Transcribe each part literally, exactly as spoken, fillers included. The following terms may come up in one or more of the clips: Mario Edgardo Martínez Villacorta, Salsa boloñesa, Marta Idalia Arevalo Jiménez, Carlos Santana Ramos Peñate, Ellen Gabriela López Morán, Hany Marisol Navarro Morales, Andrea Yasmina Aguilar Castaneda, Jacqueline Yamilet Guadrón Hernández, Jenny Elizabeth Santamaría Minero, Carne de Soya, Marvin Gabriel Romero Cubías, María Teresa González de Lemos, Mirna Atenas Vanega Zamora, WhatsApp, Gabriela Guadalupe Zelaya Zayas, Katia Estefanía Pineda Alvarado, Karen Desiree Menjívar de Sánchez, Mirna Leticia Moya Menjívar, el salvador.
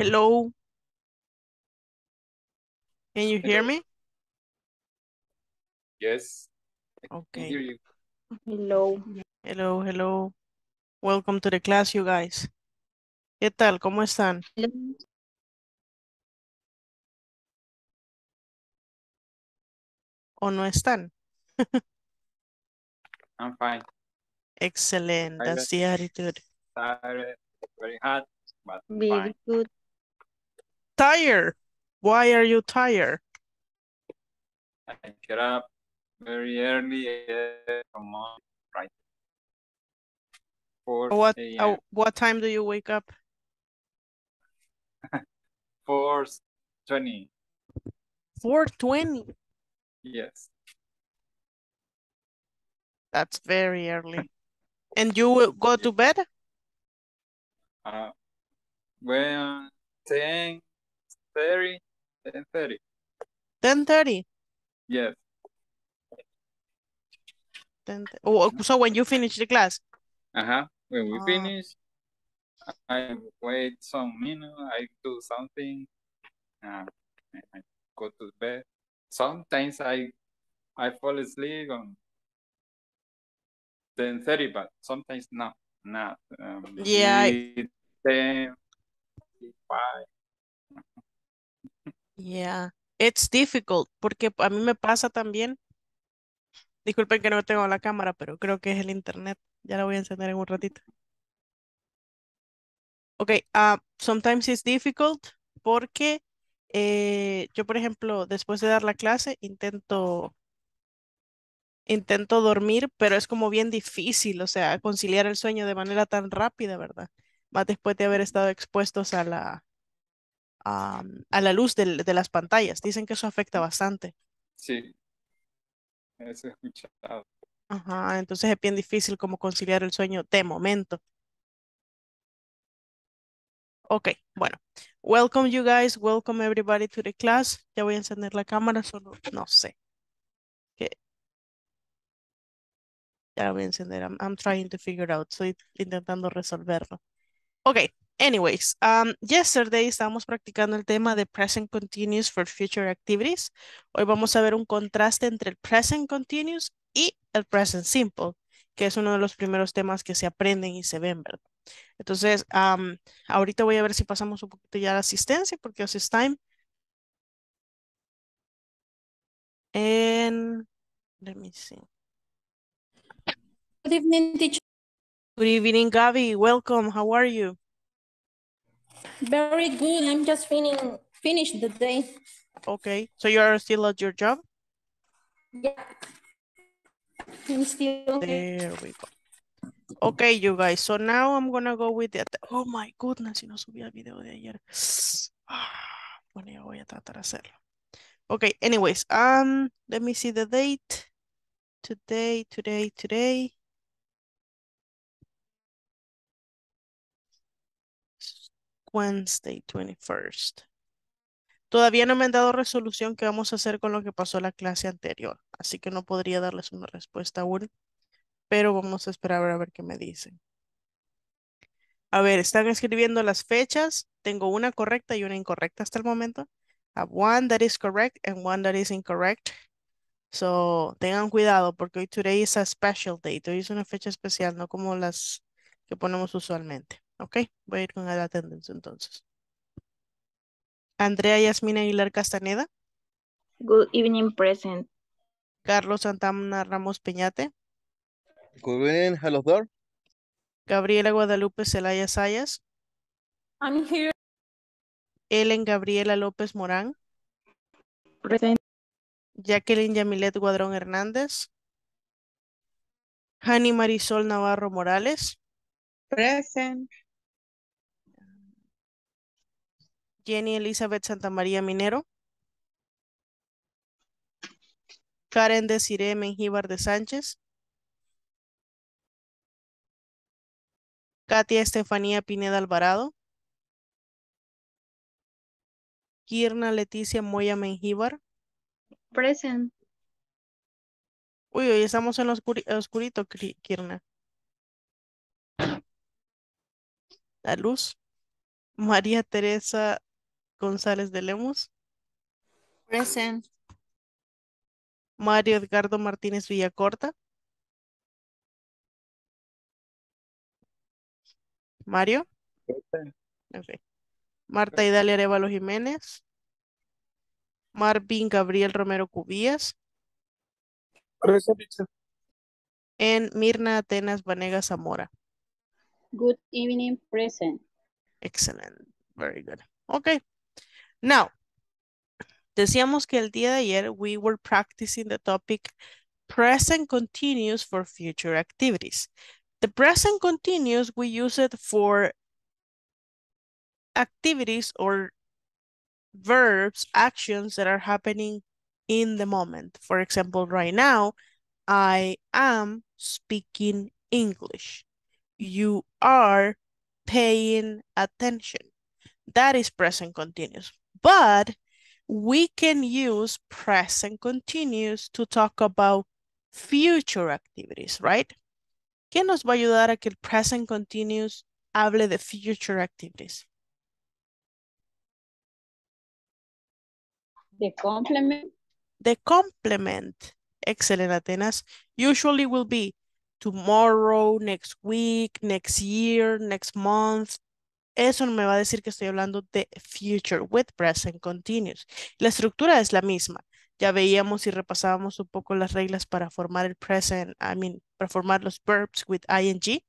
Hello. Can you hear me? Yes. Okay. I can hear you. Hello. Hello, hello. Welcome to the class, you guys. ¿Qué tal? ¿Cómo están? Hello. ¿O no están? I'm fine. Excellent. That's the attitude. Tired. Very hot. But very good. Tired. Why are you tired? I get up very early uh, from morning, right? four what, uh, what time do you wake up? four twenty. four twenty? Yes. That's very early. And you will go to bed? Uh, well, ten thirty. ten thirty. ten thirty? Yes. ten, oh, so when you finish the class? Uh-huh. When we uh, finish, I wait some minutes. I do something. Uh, I go to bed. Sometimes I I fall asleep on ten thirty, but sometimes not. Not um, yeah. I... ten, five. Yeah, it's difficult, porque a mí me pasa también, disculpen que no tengo la cámara, pero creo que es el internet, ya la voy a encender en un ratito. Okay, uh, sometimes it's difficult, porque eh, yo, por ejemplo, después de dar la clase, intento, intento dormir, pero es como bien difícil, o sea, conciliar el sueño de manera tan rápida, ¿verdad? Más después de haber estado expuestos a la... A, a la luz de, de las pantallas. Dicen que eso afecta bastante. Sí. Eso he escuchado. Ajá, entonces es bien difícil como conciliar el sueño de momento. Ok, bueno. Welcome you guys, welcome everybody to the class. Ya voy a encender la cámara, solo no sé. Okay. Ya la voy a encender. I'm, I'm trying to figure out. Estoy intentando resolverlo. Ok. Anyways, um, yesterday estábamos practicando el tema de present continuous for future activities. Hoy vamos a ver un contraste entre el present continuous y el present simple, que es uno de los primeros temas que se aprenden y se ven, ¿verdad? Entonces, um, ahorita voy a ver si pasamos un poquito ya a la asistencia, porque hoy es time. And, let me see. Good evening, teacher. Good evening, Gaby. Welcome. How are you? Very good. I'm just finishing finish the day. Okay. So you are still at your job? Yeah. I'm still there we go. Okay, you guys. So now I'm gonna go with it. Oh my goodness, si no subí el video de ayer. Ah, bueno, yo voy a tratar de hacerlo. Okay, anyways, um let me see the date. Today, today, today. Wednesday twenty-first. Todavía no me han dado resolución que vamos a hacer con lo que pasó la clase anterior, así que no podría darles una respuesta aún, pero vamos a esperar a ver qué me dicen. A ver, están escribiendo las fechas. Tengo una correcta y una incorrecta hasta el momento. I have one that is correct and one that is incorrect. So, tengan cuidado porque hoy today is a special date. Hoy es una fecha especial, no como las que ponemos usualmente. Ok, voy a ir con la attendance entonces. Andrea Yasmina Aguilar Castaneda. Good evening, present. Carlos Santana Ramos Peñate. Good evening, hello there. Gabriela Guadalupe Zelaya Zayas. I'm here. Ellen Gabriela López Morán. Present. Jacqueline Yamilet Guadrón Hernández. Hany Marisol Navarro Morales. Present. Jenny Elizabeth Santamaría Minero. Karen Desiree Menjívar de Sánchez. Katia Estefanía Pineda Alvarado. Mirna Leticia Moya Menjívar. Present. Uy, hoy estamos en lo oscur oscurito, Kirna. La luz. María Teresa González de Lemos. Present. Mario Edgardo Martínez Villacorta. Mario. Present. Okay. Marta Idalia Arevalo Jiménez. Marvin Gabriel Romero Cubías. Present. En Mirna Atenas Vanega Zamora. Good evening, present. Excellent. Very good. Okay. Now, decíamos que el día de ayer we were practicing the topic present continuous for future activities. The present continuous, we use it for activities or verbs, actions that are happening in the moment. For example, right now, I am speaking English. You are paying attention. That is present continuous. But we can use present continuous to talk about future activities, right? ¿Qué nos va a ayudar a que el present continuous hable de future activities? The complement. The complement. Excellent, Atenas. Usually will be tomorrow, next week, next year, next month. Eso me va a decir que estoy hablando de future with present continuous. La estructura es la misma. Ya veíamos y repasábamos un poco las reglas para formar el present, I mean, para formar los verbs with ing.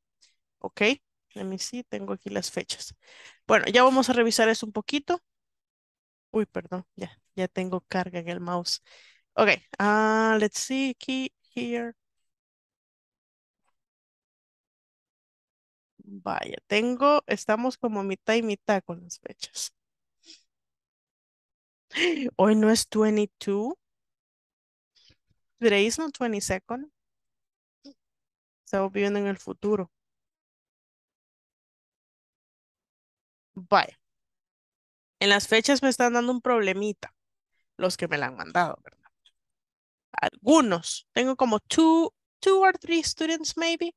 Ok, let me see, tengo aquí las fechas. Bueno, ya vamos a revisar eso un poquito. Uy, perdón, ya, ya tengo carga en el mouse. Ok, uh, let's see aquí, here. Vaya, tengo, estamos como mitad y mitad con las fechas. Hoy no es veintidós. Today is not twenty-second. Estamos viviendo en el futuro. Vaya. En las fechas me están dando un problemita. Los que me la han mandado, ¿verdad? Algunos. Tengo como two, two or three students maybe.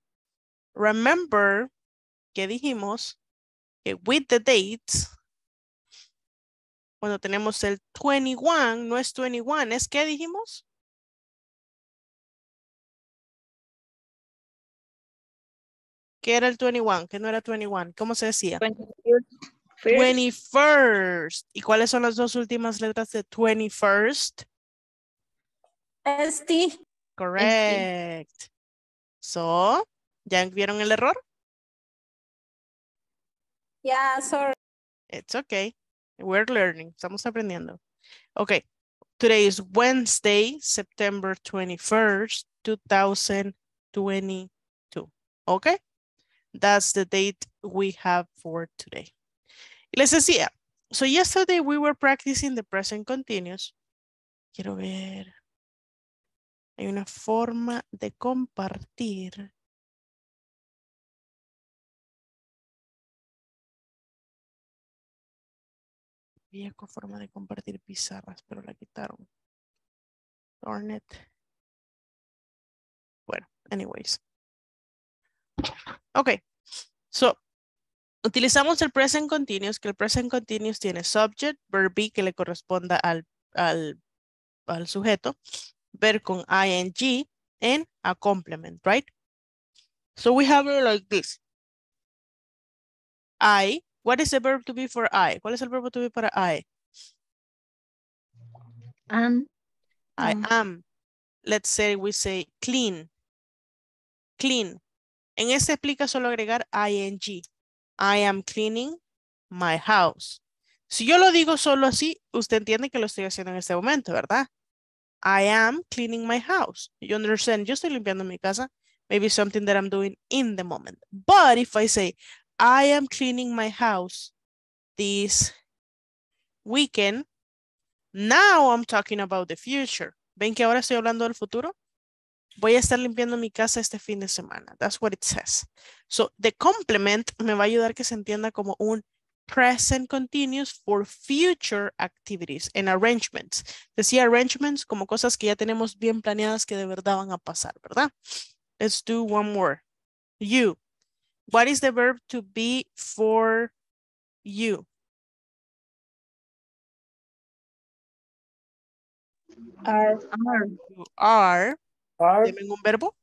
Remember que dijimos que with the dates, cuando tenemos el veintiuno, no es veintiuno, ¿es qué dijimos? ¿Qué era el veintiuno? ¿Qué no era veintiuno? ¿Cómo se decía? twenty-first. ¿Y cuáles son las dos últimas letras de twenty-first? S T. Correct. So, ¿ya vieron el error? Yeah, sorry. It's okay. We're learning. Estamos aprendiendo. Okay. Today is Wednesday, September twenty-first, two thousand twenty-two. Okay? That's the date we have for today. Les decía, so yesterday we were practicing the present continuous. Quiero ver. Hay una forma de compartir. Había forma de compartir pizarras, pero la quitaron. Darn it. Bueno, anyways. Ok. So, utilizamos el present continuous, que el present continuous tiene subject, verb be, que le corresponda al, al, al sujeto, verb con ing, and a complement, right? So we have it like this. I. What is the verb to be for I? ¿Cuál es el verbo to be para I? Am. I am. am. Let's say we say clean. Clean. En este aplica solo agregar ing. I am cleaning my house. Si yo lo digo solo así, usted entiende que lo estoy haciendo en este momento, ¿verdad? I am cleaning my house. You understand? Yo estoy limpiando mi casa. Maybe something that I'm doing in the moment. But if I say, I am cleaning my house this weekend. Now I'm talking about the future. ¿Ven que ahora estoy hablando del futuro? Voy a estar limpiando mi casa este fin de semana. That's what it says. So the complement me va a ayudar que se entienda como un present continuous for future activities and arrangements. Decía arrangements como cosas que ya tenemos bien planeadas que de verdad van a pasar, ¿verdad? Let's do one more. You. What is the verb to be for U. Are. Are. Are. ¿Tienen un verbo?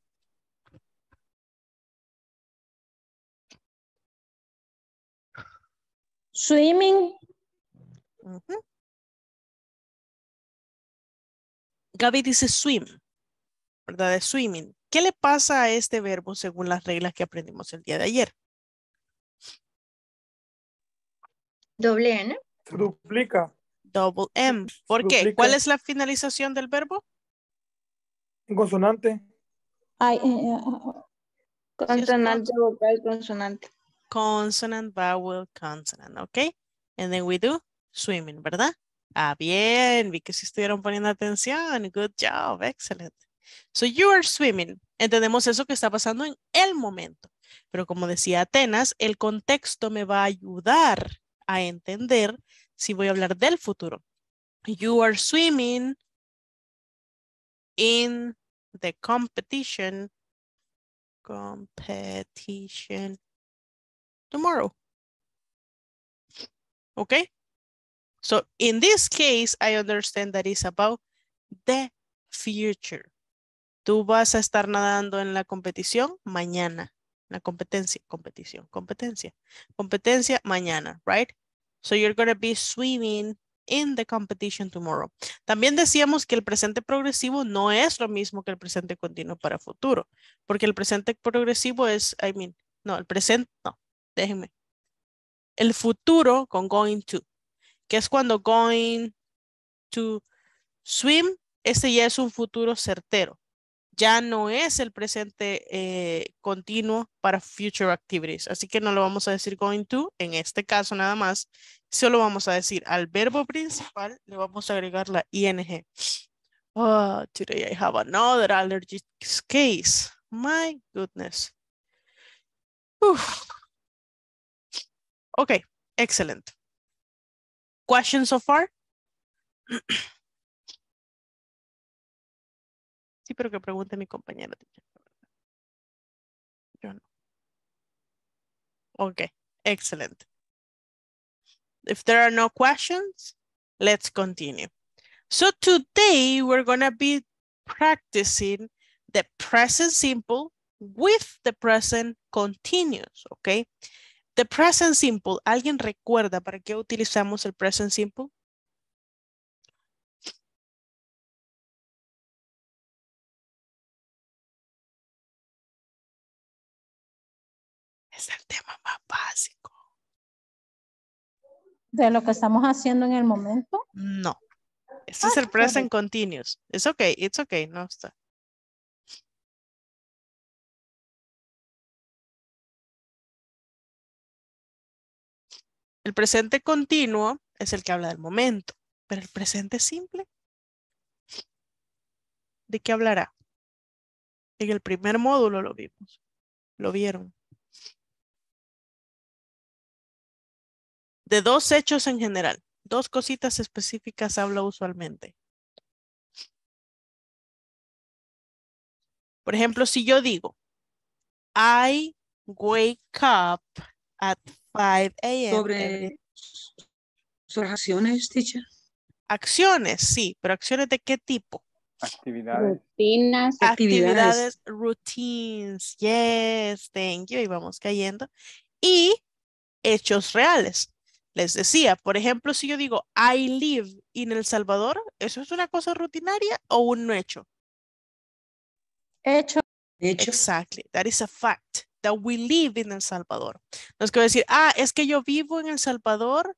Swimming. Uh-huh. Gaby dice swim, ¿verdad? De swimming. ¿Qué le pasa a este verbo según las reglas que aprendimos el día de ayer? Doble N. Duplica. Double M. ¿Por Duplica. Qué? ¿Cuál es la finalización del verbo? Consonante. Ay, uh, consonante, vocal, consonante. Consonant, vowel, consonant, ¿ok? And then we do swimming, ¿verdad? Ah, bien, vi que si estuvieron poniendo atención. Good job, excellent. So you are swimming. Entendemos eso que está pasando en el momento. Pero como decía Atenas, el contexto me va a ayudar a entender si voy a hablar del futuro. You are swimming in the competition. Competition. Tomorrow. Okay. So in this case, I understand that it's about the future. Tú vas a estar nadando en la competición mañana. La competencia, competición, competencia. Competencia mañana, right? So you're going to be swimming in the competition tomorrow. También decíamos que el presente progresivo no es lo mismo que el presente continuo para futuro. Porque el presente progresivo es, I mean, no, el presente, no, déjenme. El futuro con going to. Que es cuando going to swim, este ya es un futuro certero. Ya no es el presente eh, continuo para future activities. Así que no lo vamos a decir going to, en este caso nada más. Solo vamos a decir al verbo principal, le vamos a agregar la I N G. Oh, today I have another allergic case. My goodness. Uf. Ok, excelente. Questions so far? Sí, pero que pregunte mi compañera. Yo no. Okay, excellent. If there are no questions, let's continue. So today we're going to be practicing the present simple with the present continuous, okay? The present simple, ¿alguien recuerda para qué utilizamos el present simple? Es el tema más básico. ¿De lo que estamos haciendo en el momento? No. Este ah, es el present sorry. Continuous. It's okay, it's okay, no está. El presente continuo es el que habla del momento, pero el presente simple, ¿de qué hablará? En el primer módulo lo vimos, lo vieron. De dos hechos en general, dos cositas específicas habla usualmente. Por ejemplo, si yo digo, I wake up at five a m Sobre sus acciones, teacher. Acciones, sí, pero acciones de qué tipo? Actividades. Rutinas. Actividades, actividades routines. Yes, thank you. Y vamos cayendo. Y hechos reales. Les decía, por ejemplo, si yo digo I live in El Salvador, ¿eso es una cosa rutinaria o un hecho? Hecho. Hecho. Exactly. That is a fact. That we live in El Salvador. No es que voy a decir, ah, es que yo vivo en El Salvador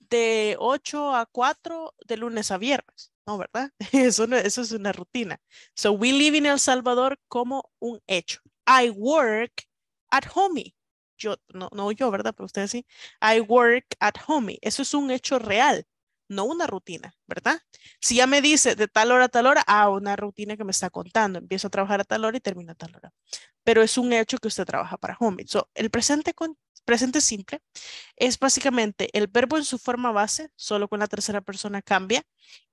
de ocho a cuatro de lunes a viernes. No, ¿verdad? Eso, no, eso es una rutina. So we live in El Salvador como un hecho. I work at home. Yo, no, no yo, ¿verdad? Pero ustedes sí. I work at home. Eso es un hecho real, no una rutina, ¿verdad? Si ya me dice de tal hora a tal hora, ah, una rutina que me está contando. Empiezo a trabajar a tal hora y termino a tal hora. Pero es un hecho que usted trabaja para home. So, el presente, con, presente simple es básicamente el verbo en su forma base, solo con la tercera persona cambia,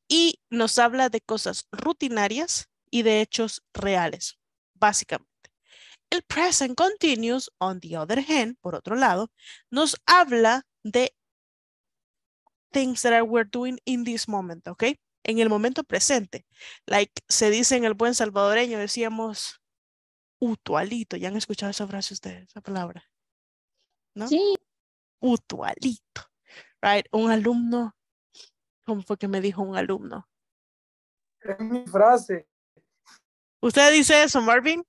y nos habla de cosas rutinarias y de hechos reales, básicamente. El present continuous, on the other hand, por otro lado, nos habla de things that I were doing in this moment, okay? En el momento presente. Like se dice en el buen salvadoreño, decíamos utualito. ¿Ya han escuchado esa frase ustedes, esa palabra? ¿No? Sí. Utualito. Right? Un alumno, ¿cómo fue que me dijo un alumno? Es mi frase. ¿Usted dice eso, Marvin?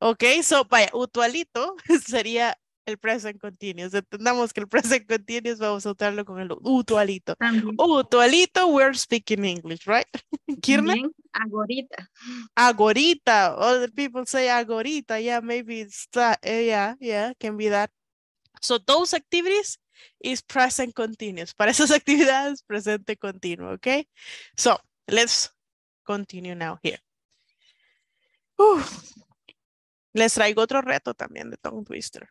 Ok, so, vaya, utualito sería el present continuous. Entendamos que el present continuous vamos a usarlo con el utualito. También. Utualito, we're speaking English, right? Kirna? Agorita. Agorita. Other people say agorita. Yeah, maybe it's that. Yeah, yeah, can be that. So those activities is present continuous. Para esas actividades, presente continuo, okay? So, let's continue now here. Uf. Les traigo otro reto también de tongue twister.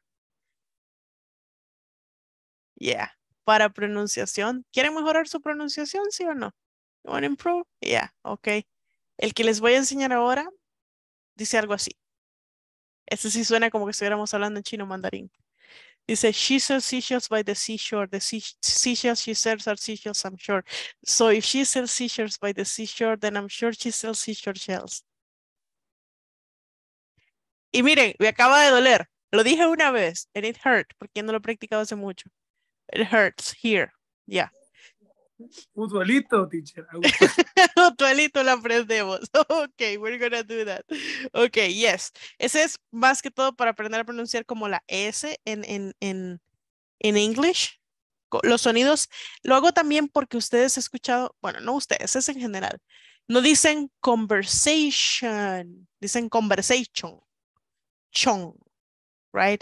Yeah. Para pronunciación. ¿Quieren mejorar su pronunciación? ¿Sí o no? You want to improve? Yeah. Ok. El que les voy a enseñar ahora dice algo así. Este sí suena como que estuviéramos hablando en chino mandarín. Dice, she sells seashells by the seashore. The seashells she sells are seashells, I'm sure. So if she sells seashells by the seashore, then I'm sure she sells seashore shells. Y miren, me acaba de doler. Lo dije una vez. And it hurt. Porque no lo he practicado hace mucho. It hurts here. Yeah. Utualito, teacher. Utualito lo aprendemos. Ok, we're gonna do that. Ok, yes. Ese es más que todo para aprender a pronunciar como la S en, en, en, en English. Los sonidos. Lo hago también porque ustedes han escuchado. Bueno, no ustedes. Es en general. No dicen conversation. Dicen conversation. Chong, right?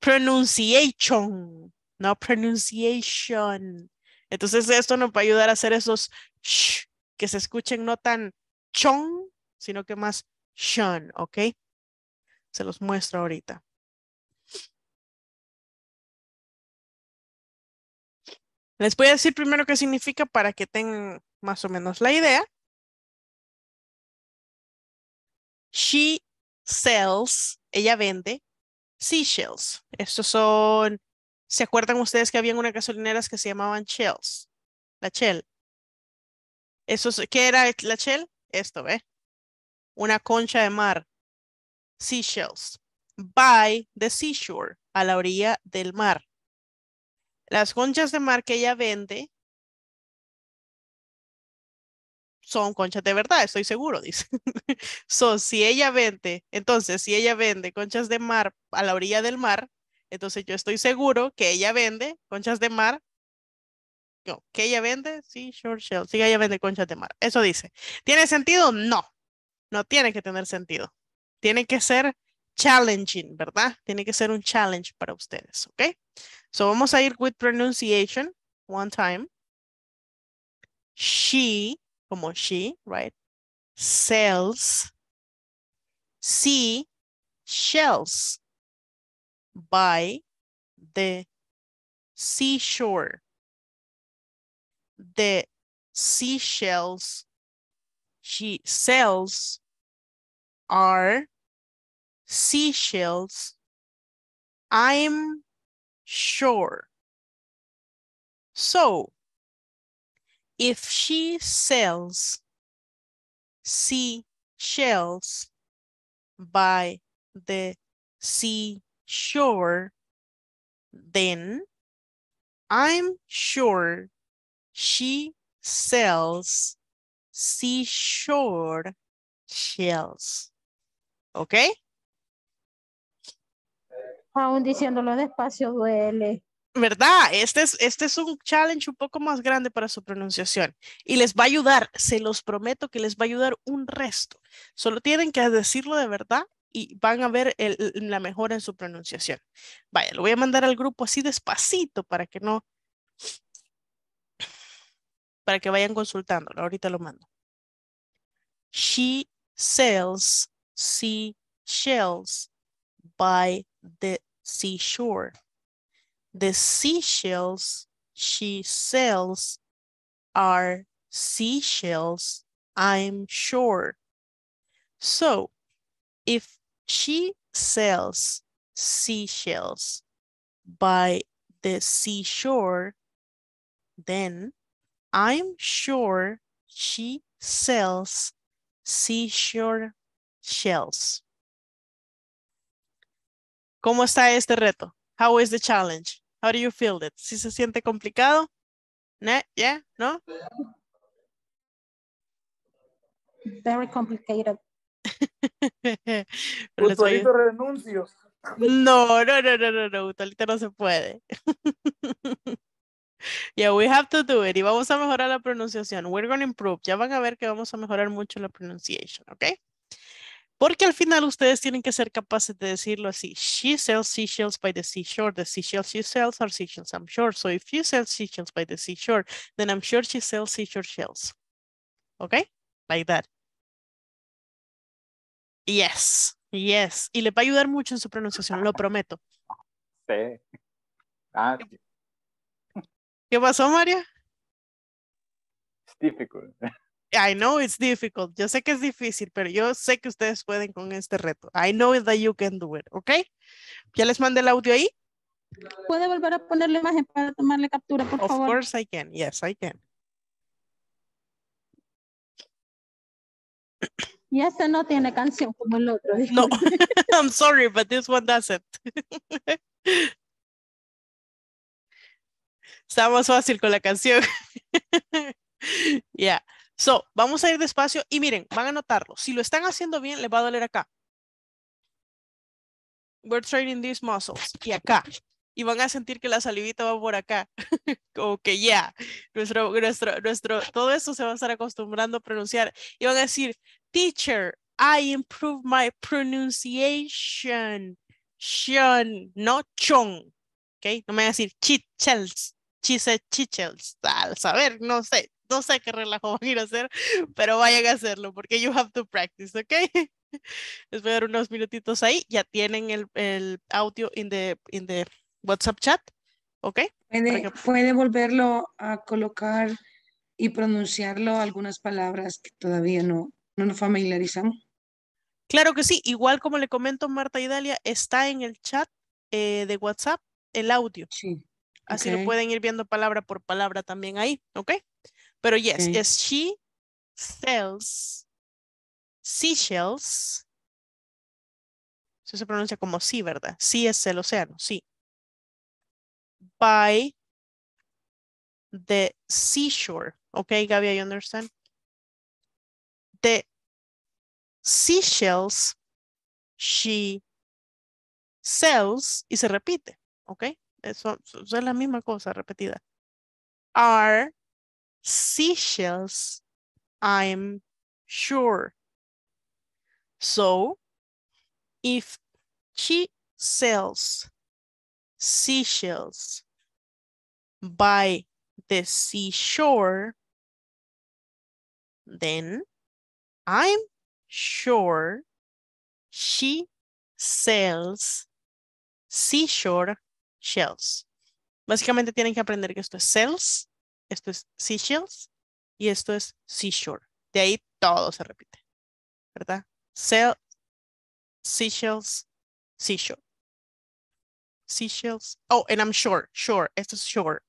Pronunciation, no pronunciation. Entonces esto nos va a ayudar a hacer esos sh que se escuchen no tan chong, sino que más shun, ¿ok? Se los muestro ahorita. Les voy a decir primero qué significa para que tengan más o menos la idea. She sells, ella vende seashells. Estos son, ¿se acuerdan ustedes que habían unas gasolineras que se llamaban shells? La shell. Eso, ¿qué era la shell? Esto, ¿ve? Una concha de mar. Seashells. By the seashore, a la orilla del mar. Las conchas de mar que ella vende son conchas de verdad, estoy seguro, dice. So, si ella vende, entonces, si ella vende conchas de mar a la orilla del mar, entonces yo estoy seguro que ella vende conchas de mar. No, que ella vende, sí, short shell, sí, ella vende conchas de mar. Eso dice. ¿Tiene sentido? No. No tiene que tener sentido. Tiene que ser challenging, ¿verdad? Tiene que ser un challenge para ustedes, ¿ok? So, vamos a ir with pronunciation one time. She, como she, right? Sells sea shells by the seashore. The seashells she sells are seashells, I'm sure. So, if she sells seashells by the seashore, then I'm sure she sells seashore shells. ¿Ok? Aún diciéndolo despacio duele. ¿Verdad? Este es, este es un challenge un poco más grande para su pronunciación. Y les va a ayudar, se los prometo que les va a ayudar un resto. Solo tienen que decirlo de verdad y van a ver el, la mejora en su pronunciación. Vaya, lo voy a mandar al grupo así despacito para que no... Para que vayan consultándolo. Ahorita lo mando. She sells seashells by the seashore. The seashells she sells are seashells, I'm sure. So, if she sells seashells by the seashore, then I'm sure she sells seashore shells. ¿Cómo está este reto? How is the challenge? How do you feel it? ¿Sí se siente complicado? ¿No? Yeah, no? Very complicated. Utolito renuncios. No, no, no, no, no, no. Utolito no se puede. Yeah, we have to do it. Y vamos a mejorar la pronunciación. We're going to improve. Ya van a ver que vamos a mejorar mucho la pronunciación, ¿ok? Porque al final ustedes tienen que ser capaces de decirlo así. She sells seashells by the seashore. The seashells she sells are seashells, I'm sure. So if you sell seashells by the seashore, then I'm sure she sells seashore shells. Okay? Like that. Yes. Yes. Y les va a ayudar mucho en su pronunciación, lo prometo. Sí. Ah, sí. ¿Qué pasó, María? It's difficult. I know it's difficult. Yo sé que es difícil, pero yo sé que ustedes pueden con este reto. I know that you can do it, ¿ok? ¿Ya les mandé el audio ahí? ¿Puede volver a poner la imagen para tomarle captura, por favor? Of course I can. Yes, I can. Y este no tiene canción como el otro. No, I'm sorry, but this one doesn't. Está más fácil con la canción. Yeah. So, vamos a ir despacio y miren, van a notarlo. Si lo están haciendo bien, les va a doler acá. We're training these muscles. Y acá. Y van a sentir que la salivita va por acá. Como que ya. Yeah. Nuestro, nuestro, nuestro, todo esto se va a estar acostumbrando a pronunciar. Y van a decir, teacher, I improved my pronunciation. Shun, no chon. Ok, no me van a decir chichels. Chise chichels. Al saber, no sé. No sé qué relajo van a ir a hacer, pero vayan a hacerlo porque you have to practice, ¿ok? Les voy a dar unos minutitos ahí. Ya tienen el, el audio in the, in the WhatsApp chat, ¿ok? Puede, puede volverlo a colocar y pronunciarlo algunas palabras que todavía no, no nos familiarizamos. Claro que sí. Igual como le comento Marta Idalia, está en el chat eh, de WhatsApp el audio. Sí. Así okay. Lo pueden ir viendo palabra por palabra también ahí, ¿ok? Pero yes, okay. Yes, she sells seashells. Eso se pronuncia como sí, ¿verdad? Sí es el océano, sí. By the seashore. Ok, Gaby, I understand. The seashells she sells, y se repite, ok. Eso, eso es la misma cosa repetida. Are seashells, I'm sure. So, if she sells seashells by the seashore, then I'm sure she sells seashore shells. Básicamente tienen que aprender que esto es sells, esto es seashells y esto es seashore. De ahí todo se repite, ¿verdad? Sell, seashells, seashore. Seashells. Oh, and I'm sure, sure. Esto es sure.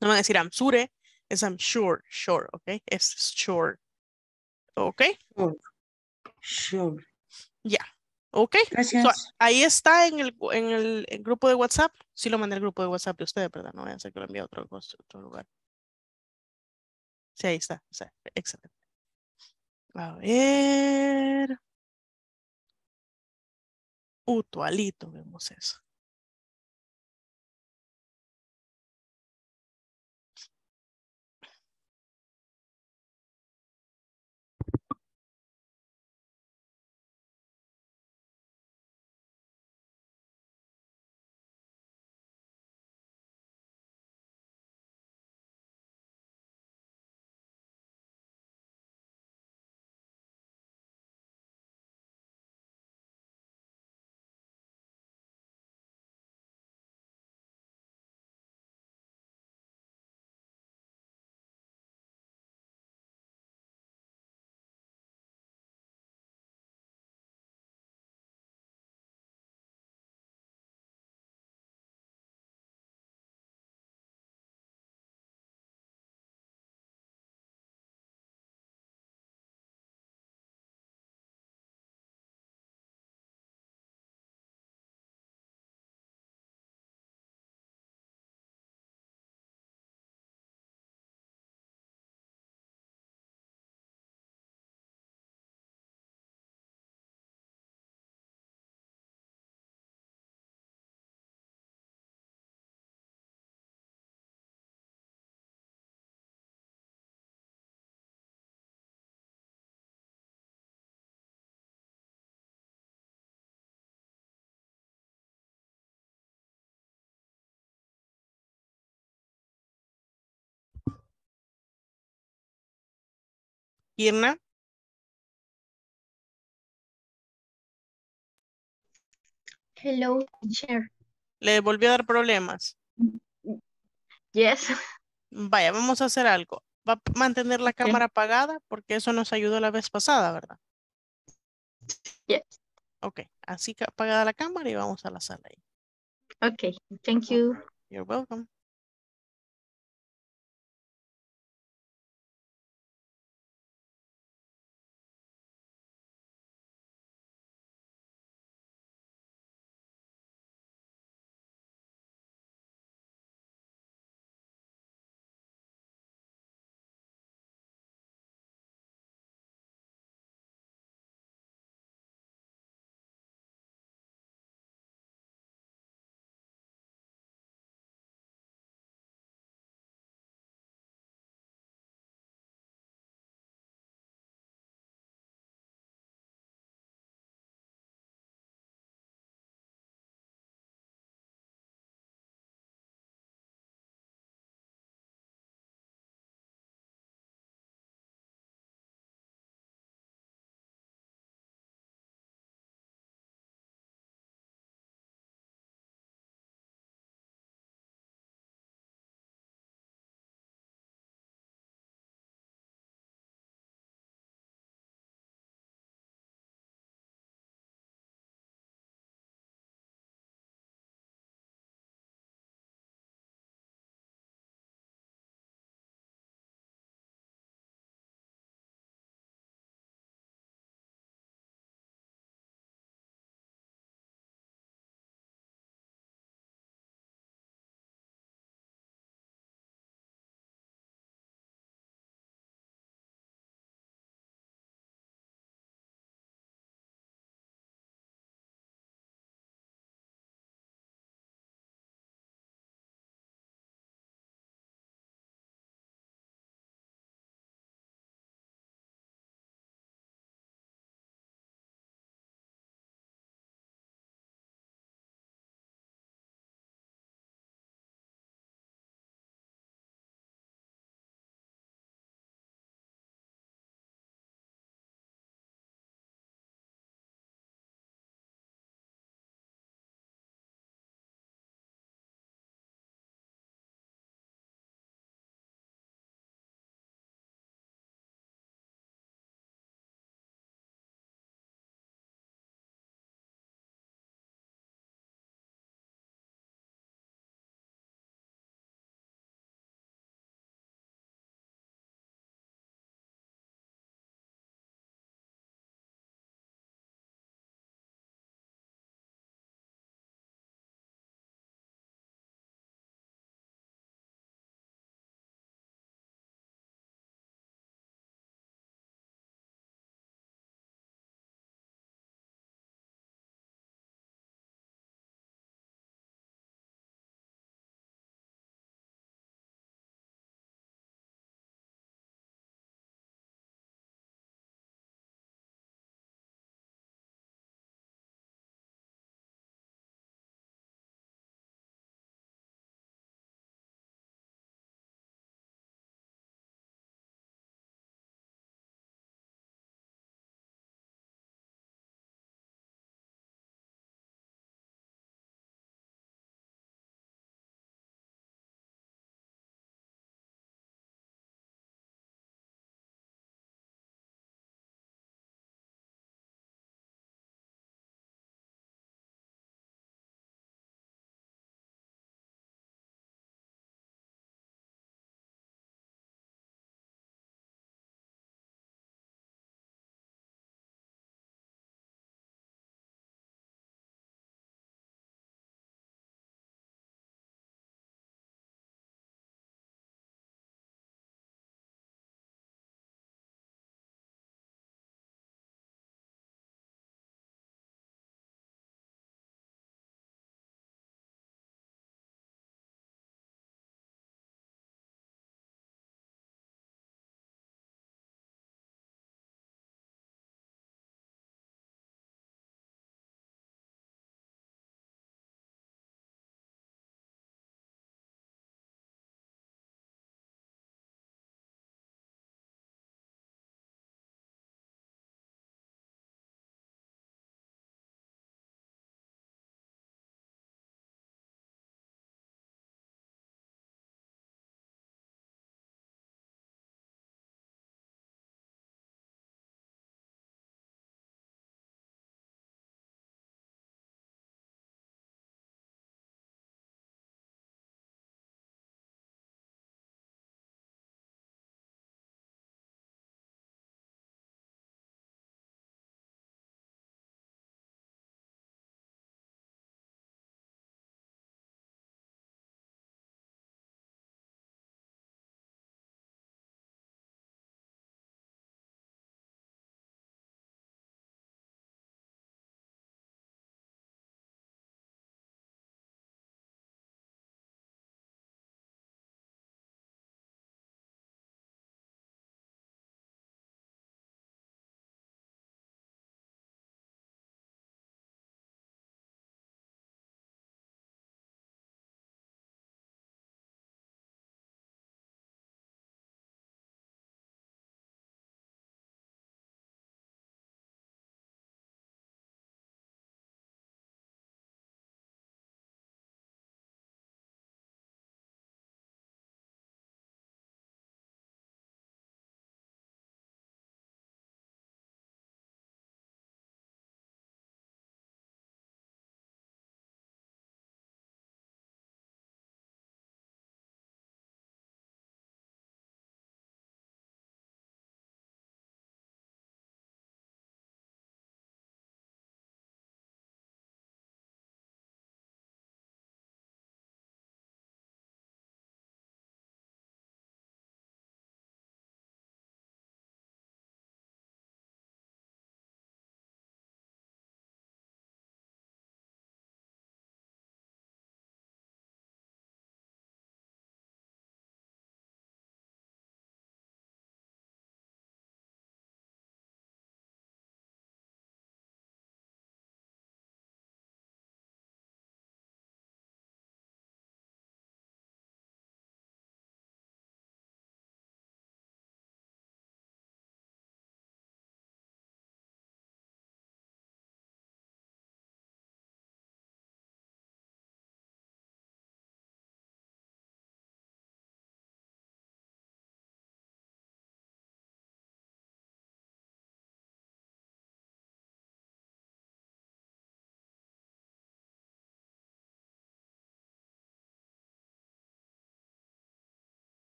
No van a decir I'm sure, es I'm sure, sure, ¿ok? Es sure. ¿Ok? Sure. Sure. Ya. Yeah. Ok. Gracias. So, ahí está en el, en el grupo de WhatsApp. Sí lo mandé al grupo de WhatsApp de ustedes, ¿verdad? No voy a hacer que lo envíe a otro, otro lugar. Sí, ahí está. Sí, excelente. A ver. Utualito, vemos eso. Mirna. Hello, teacher. ¿Le volvió a dar problemas? Yes. Vaya, vamos a hacer algo. Va a mantener la cámara okay. apagada porque eso nos ayudó la vez pasada, ¿verdad? Yes. Ok, así que apagada la cámara y vamos a la sala ahí. Ok, thank you. You're welcome.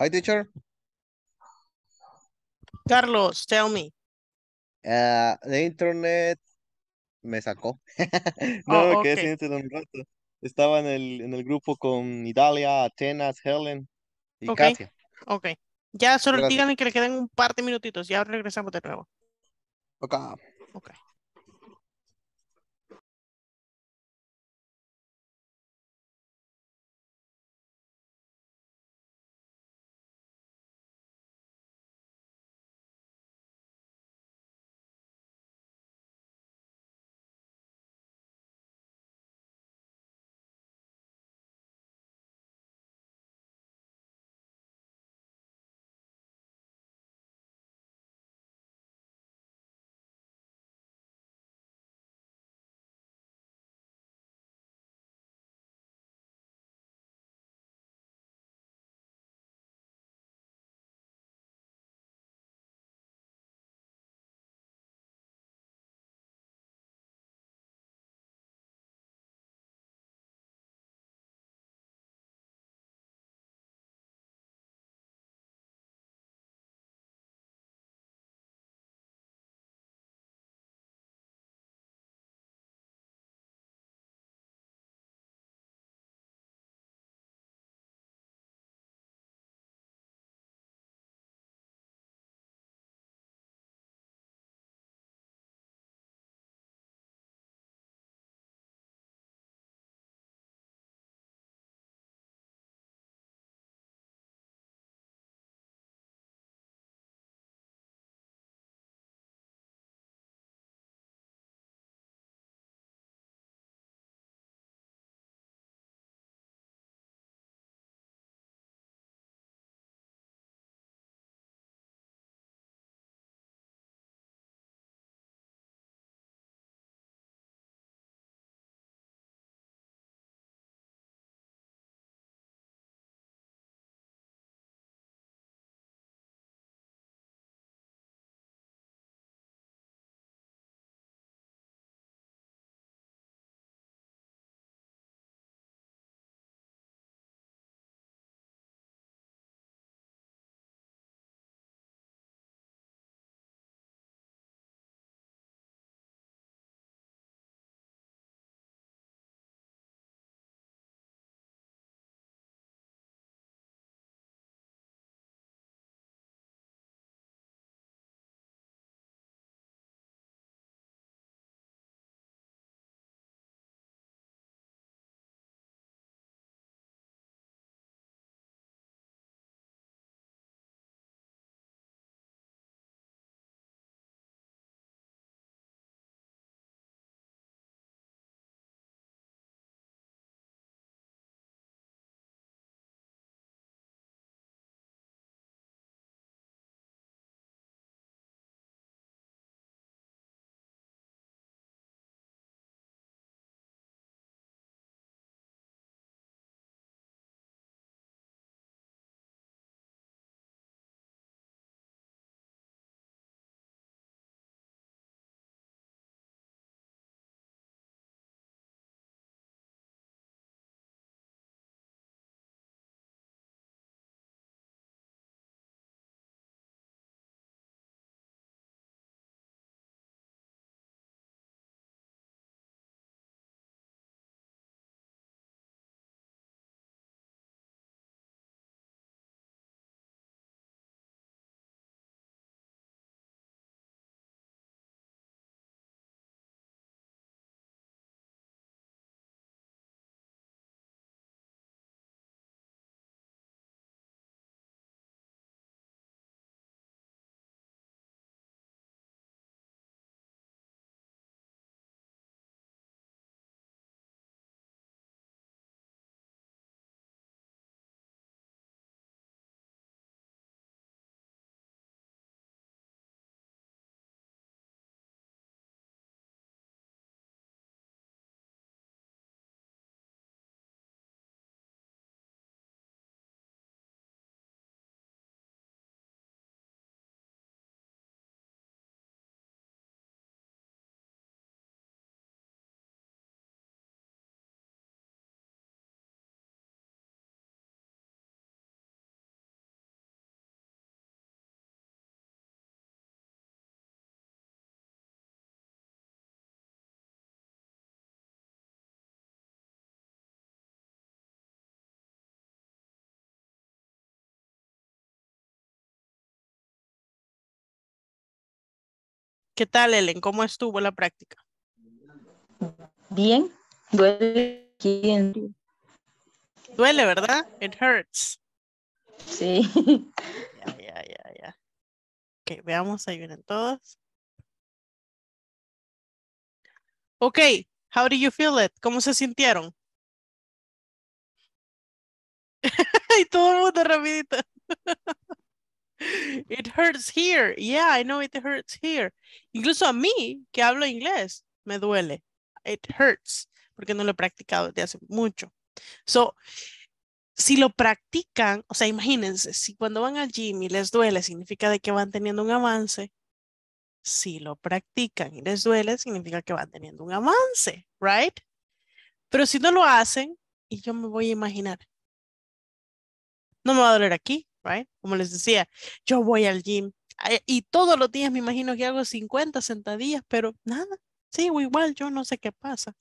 Hi, teacher. Carlos, tell me. Uh, the internet me sacó. No, oh, okay. Me quedé sin un rato. Estaba en el, en el grupo con Idalia, Atenas, Helen y okay. Katia. Ok, ya solo gracias. Díganme que le quedan un par de minutitos. Ya regresamos de nuevo. Ok. Ok. ¿Qué tal, Ellen? ¿Cómo estuvo la práctica? Bien. Duele. Duele, ¿verdad? It hurts. Sí. Ya, ya, ya, ya. Ok, veamos, ahí vienen todos. Ok, how do you feel it? ¿Cómo se sintieron? Y todo el mundo rapidito. It hurts here. Yeah, I know it hurts here. Incluso a mí, que hablo inglés, me duele. It hurts. Porque no lo he practicado desde hace mucho. So, si lo practican, o sea, imagínense, si cuando van al gym y les duele, significa de que van teniendo un avance. Si lo practican y les duele, significa que van teniendo un avance, right? Pero si no lo hacen, y yo me voy a imaginar, no me va a doler aquí, right? Como les decía, yo voy al gym y todos los días me imagino que hago cincuenta sentadillas, pero nada, sigo igual, yo no sé qué pasa.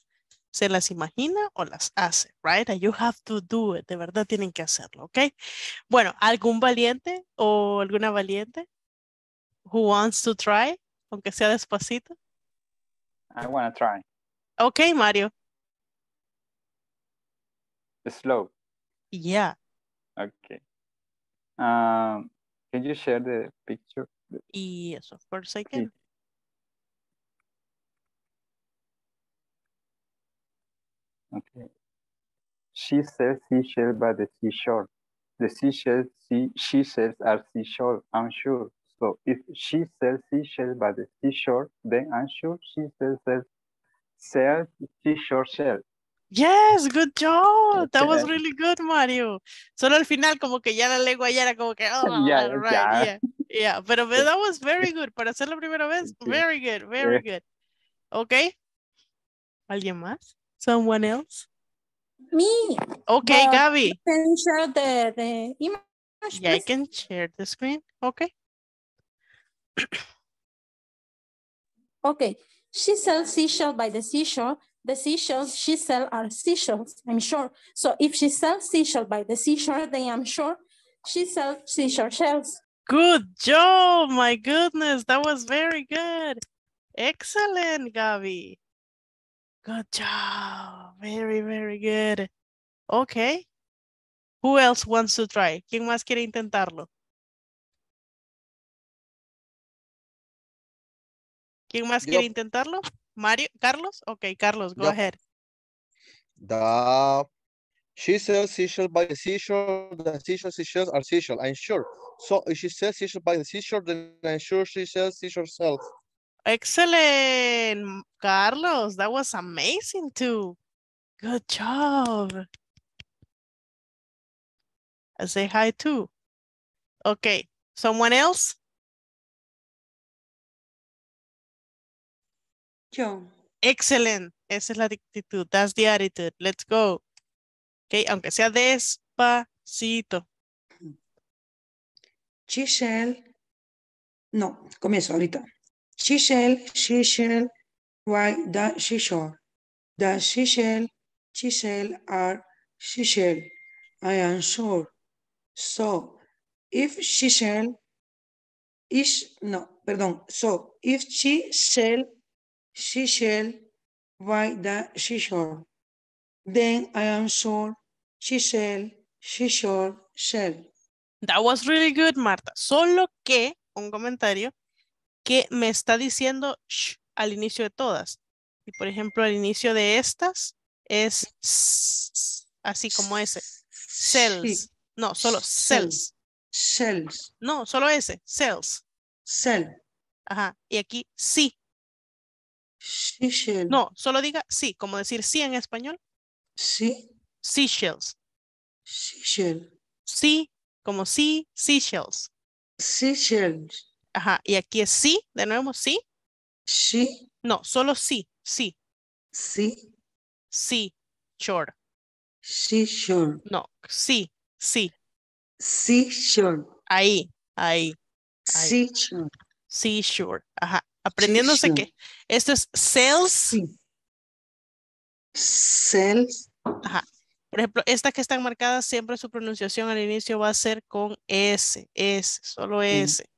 ¿Se las imagina o las hace, right? And you have to do it, de verdad tienen que hacerlo, ¿ok? Bueno, ¿algún valiente o alguna valiente? Who wants to try, aunque sea despacito? I want to try. Okay, Mario. Slow. Yeah. Okay. Um, can you share the picture? Yes, of course I can. Okay. She sells seashells by the seashore. The seashells she, she sells are seashore, I'm sure. So if she sells seashells by the seashore, then I'm sure she sells, sells, sells seashore shells. Yes, good job. That was really good, Mario. Solo al final como que ya la lengua ya era como que, oh, yeah, right, yeah. yeah. Yeah, pero that was very good. Para hacer la primera vez, very good, very good. Okay. ¿Alguien más? Someone else? Me. Okay, but Gaby. You can share the, the image. Yeah, please. I can share the screen. Okay. Okay, she sells seashells by the seashore. The seashells she sells are seashells, I'm sure. So if she sells seashells by the seashore, then I'm sure she sells seashore shells. Good job, my goodness, that was very good. Excellent, Gaby. Good job, very, very good. Okay, who else wants to try? ¿Quién más quiere intentarlo? ¿Quién más Yo. quiere intentarlo? Mario, Carlos? Okay, Carlos, go Yo. ahead. The, she sells seashells by the seashore. The seashore seashells are seashells, I'm sure. So if she sells seashells by the seashore, then I'm sure she sells seashore shells. Excellent, Carlos. That was amazing too. Good job. I say hi too. Okay, someone else? Yo. Excellent. Esa es la actitud. That's the attitude. Let's go. Okay, aunque sea despacito. She shall. No, comienzo ahorita. She shall, she shall, why the she shall. The she shall, she shall are she shall. I am sure. So, if she shall, is, no, perdón. So, if she shall, she shall by the seashore. Then I am sure she shall, she shall, shall. That was really good, Marta. Solo que, un comentario, que me está diciendo sh al inicio de todas. Y por ejemplo, al inicio de estas es s, así como ese. Cells. Sí. No, solo cells. Cells. No, solo ese. Cells. Cell. Ajá. Y aquí sí. Seashells. No, solo diga sí, como decir sí en español. Sí. Seashells. Seashells. Sí, como sí, seashells. Seashells. Ajá, y aquí es sí, de nuevo sí. Sí. No, solo sí, sí. Sí. Sí, sure. Sí, sure. No, sí, sí. Sí, sure. Ahí, ahí. ahí. Sí, sure. Sí, sure. Ajá. Aprendiéndose sí, sí. que esto es sales. Sí. Sales. Ajá. Por ejemplo, estas que están marcadas, siempre su pronunciación al inicio va a ser con S, S, solo S. Sí.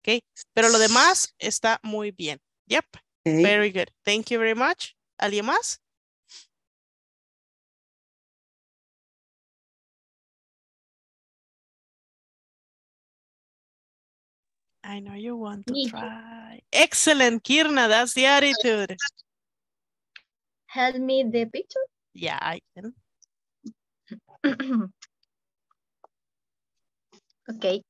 ¿Okay? Pero lo demás está muy bien. Yep. Okay. Very good. Thank you very much. ¿Alguien más? I know you want to Me. try. Excellent, Kirna. That's the attitude. Help me the picture? Yeah, I can. Okay.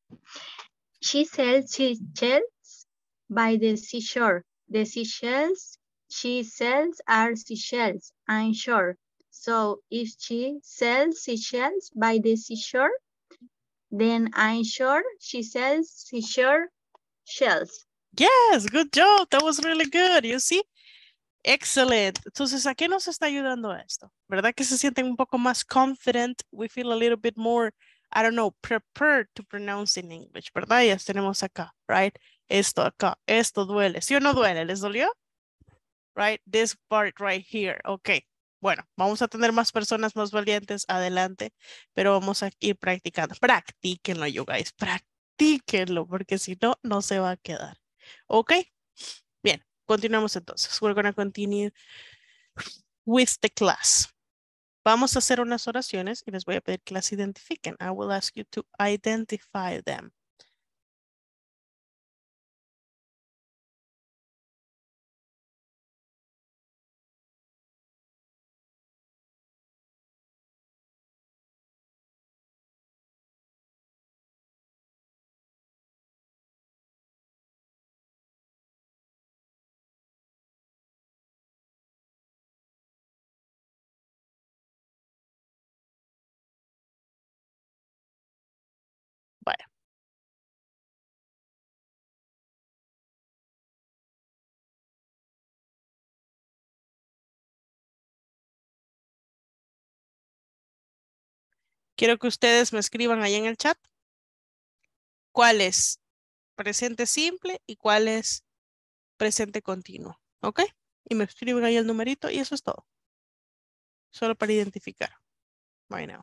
She sells seashells by the seashore. The seashells she sells are seashells on shore. So if she sells seashells by the seashore, then on shore she sells seashore shells. Yes, good job. That was really good. You see? Excellent. Entonces, ¿a qué nos está ayudando esto? ¿Verdad que se sienten un poco más confident? We feel a little bit more, I don't know, prepared to pronounce in English, ¿verdad? Ya tenemos acá, right? Esto acá, esto duele. ¿Sí o no duele? ¿Les dolió? Right? This part right here. Ok. Bueno, vamos a tener más personas más valientes adelante, pero vamos a ir practicando. Practíquenlo, you guys. Practíquenlo, porque si no, no se va a quedar. Ok. Bien. Continuamos entonces. We're going to continue with the class. Vamos a hacer unas oraciones y les voy a pedir que las identifiquen. I will ask you to identify them. Quiero que ustedes me escriban ahí en el chat cuál es presente simple y cuál es presente continuo. ¿Ok? Y me escriben ahí el numerito y eso es todo. Solo para identificar. Right now.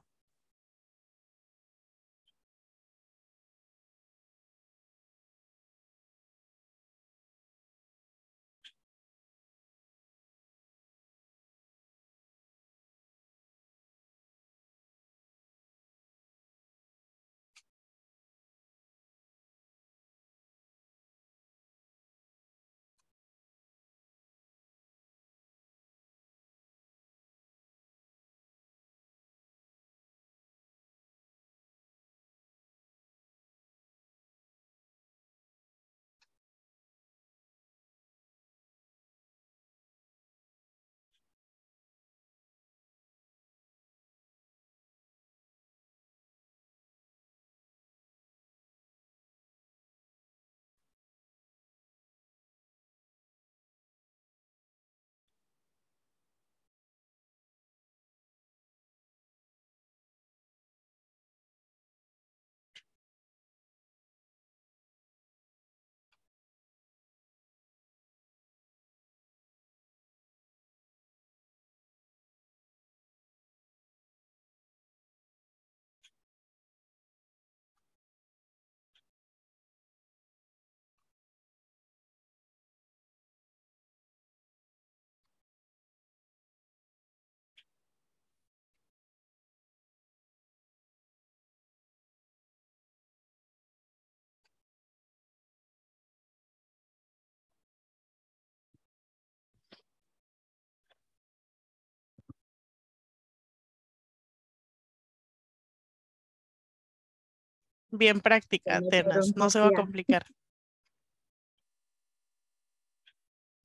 Bien práctica, Atenas. No se va a complicar.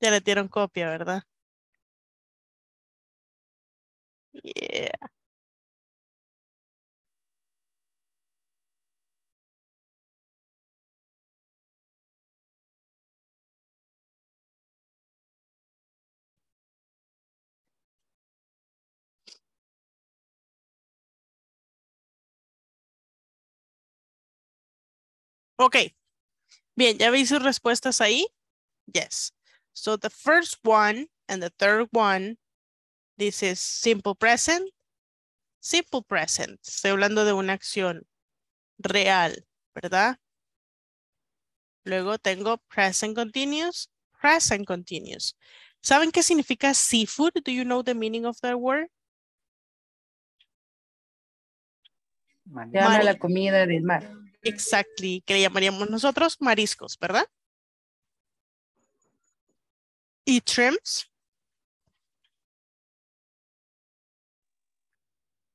Ya le dieron copia, ¿verdad? Yeah. Ok, bien, ¿ya veis sus respuestas ahí? Yes. So the first one and the third one, this is simple present. Simple present. Estoy hablando de una acción real, ¿verdad? Luego tengo present continuous, Present continuous. ¿Saben qué significa seafood? Do you know the meaning of that word? Llama la comida del mar. Exactly, que le llamaríamos nosotros mariscos, ¿verdad? Y shrimps.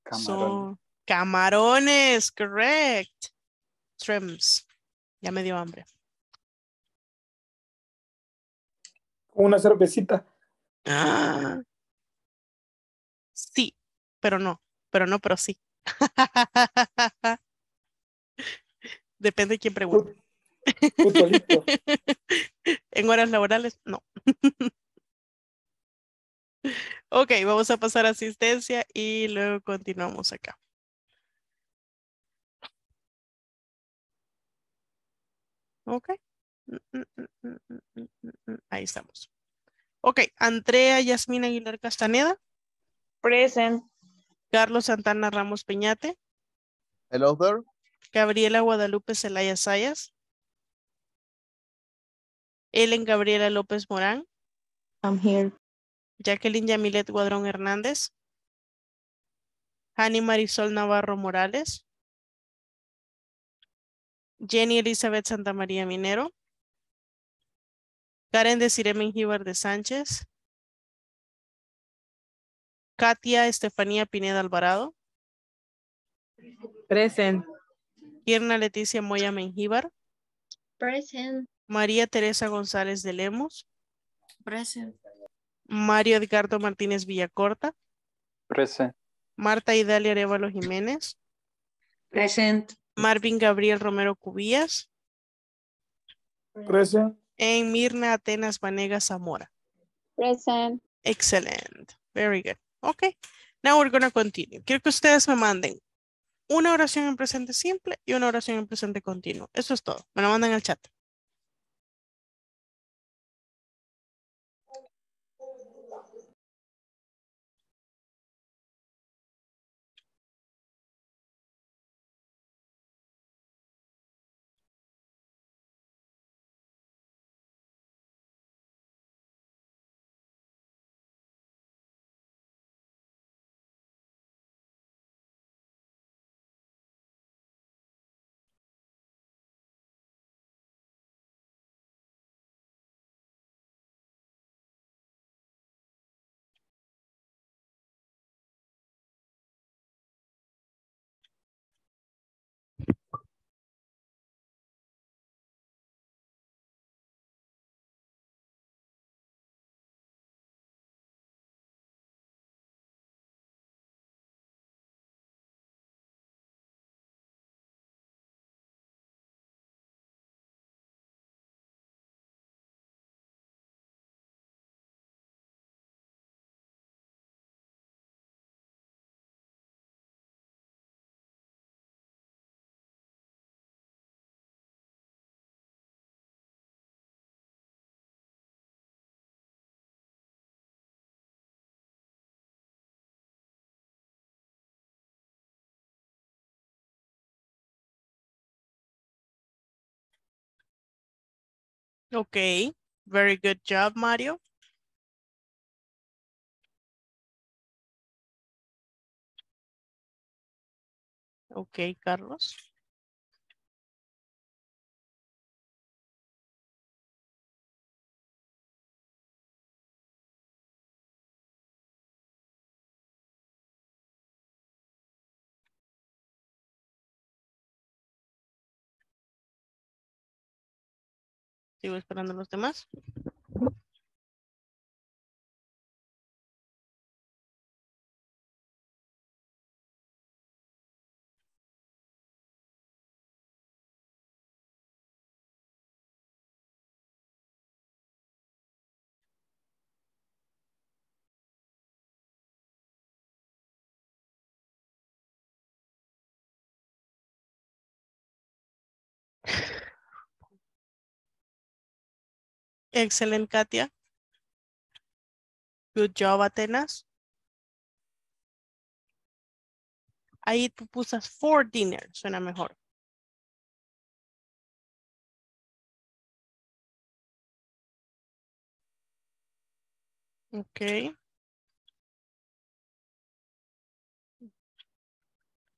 Camarón. So, camarones, correct. Shrimps. Ya me dio hambre. Una cervecita. Ah. Sí, pero no, pero no, pero sí. Depende de quién pregunta. Puto listo. En horas laborales, no. Ok, vamos a pasar a asistencia y luego continuamos acá. Ok. Ahí estamos. Ok, Andrea Yasmina Aguilar Castaneda. Present. Carlos Santana Ramos Peñate. Hello there. Gabriela Guadalupe Zelaya Zayas. Ellen Gabriela López Morán. I'm here. Jacqueline Yamilet Guadrón Hernández. Hany Marisol Navarro Morales. Jenny Elizabeth Santamaría Minero. Karen Desiree Menjívar de Sánchez. Katia Estefanía Pineda Alvarado. Present. Mirna Leticia Moya Menjívar. Present. María Teresa González de Lemos. Present. Mario Edgardo Martínez Villacorta. Present. Marta Idalia Arevalo Jiménez. Present. Marvin Gabriel Romero Cubías. Present. And Mirna Atenas Vanega Zamora. Present. Excellent. Very good. Okay. Now we're going to continue. Quiero que ustedes me manden una oración en presente simple y una oración en presente continuo. Eso es todo. Me lo mandan al chat. Okay, very good job, Mario. Okay, Carlos. Sigo esperando a los demás. Excellent, Katia. Good job, Atenas. I eat pupusas for dinner. Suena mejor. Okay.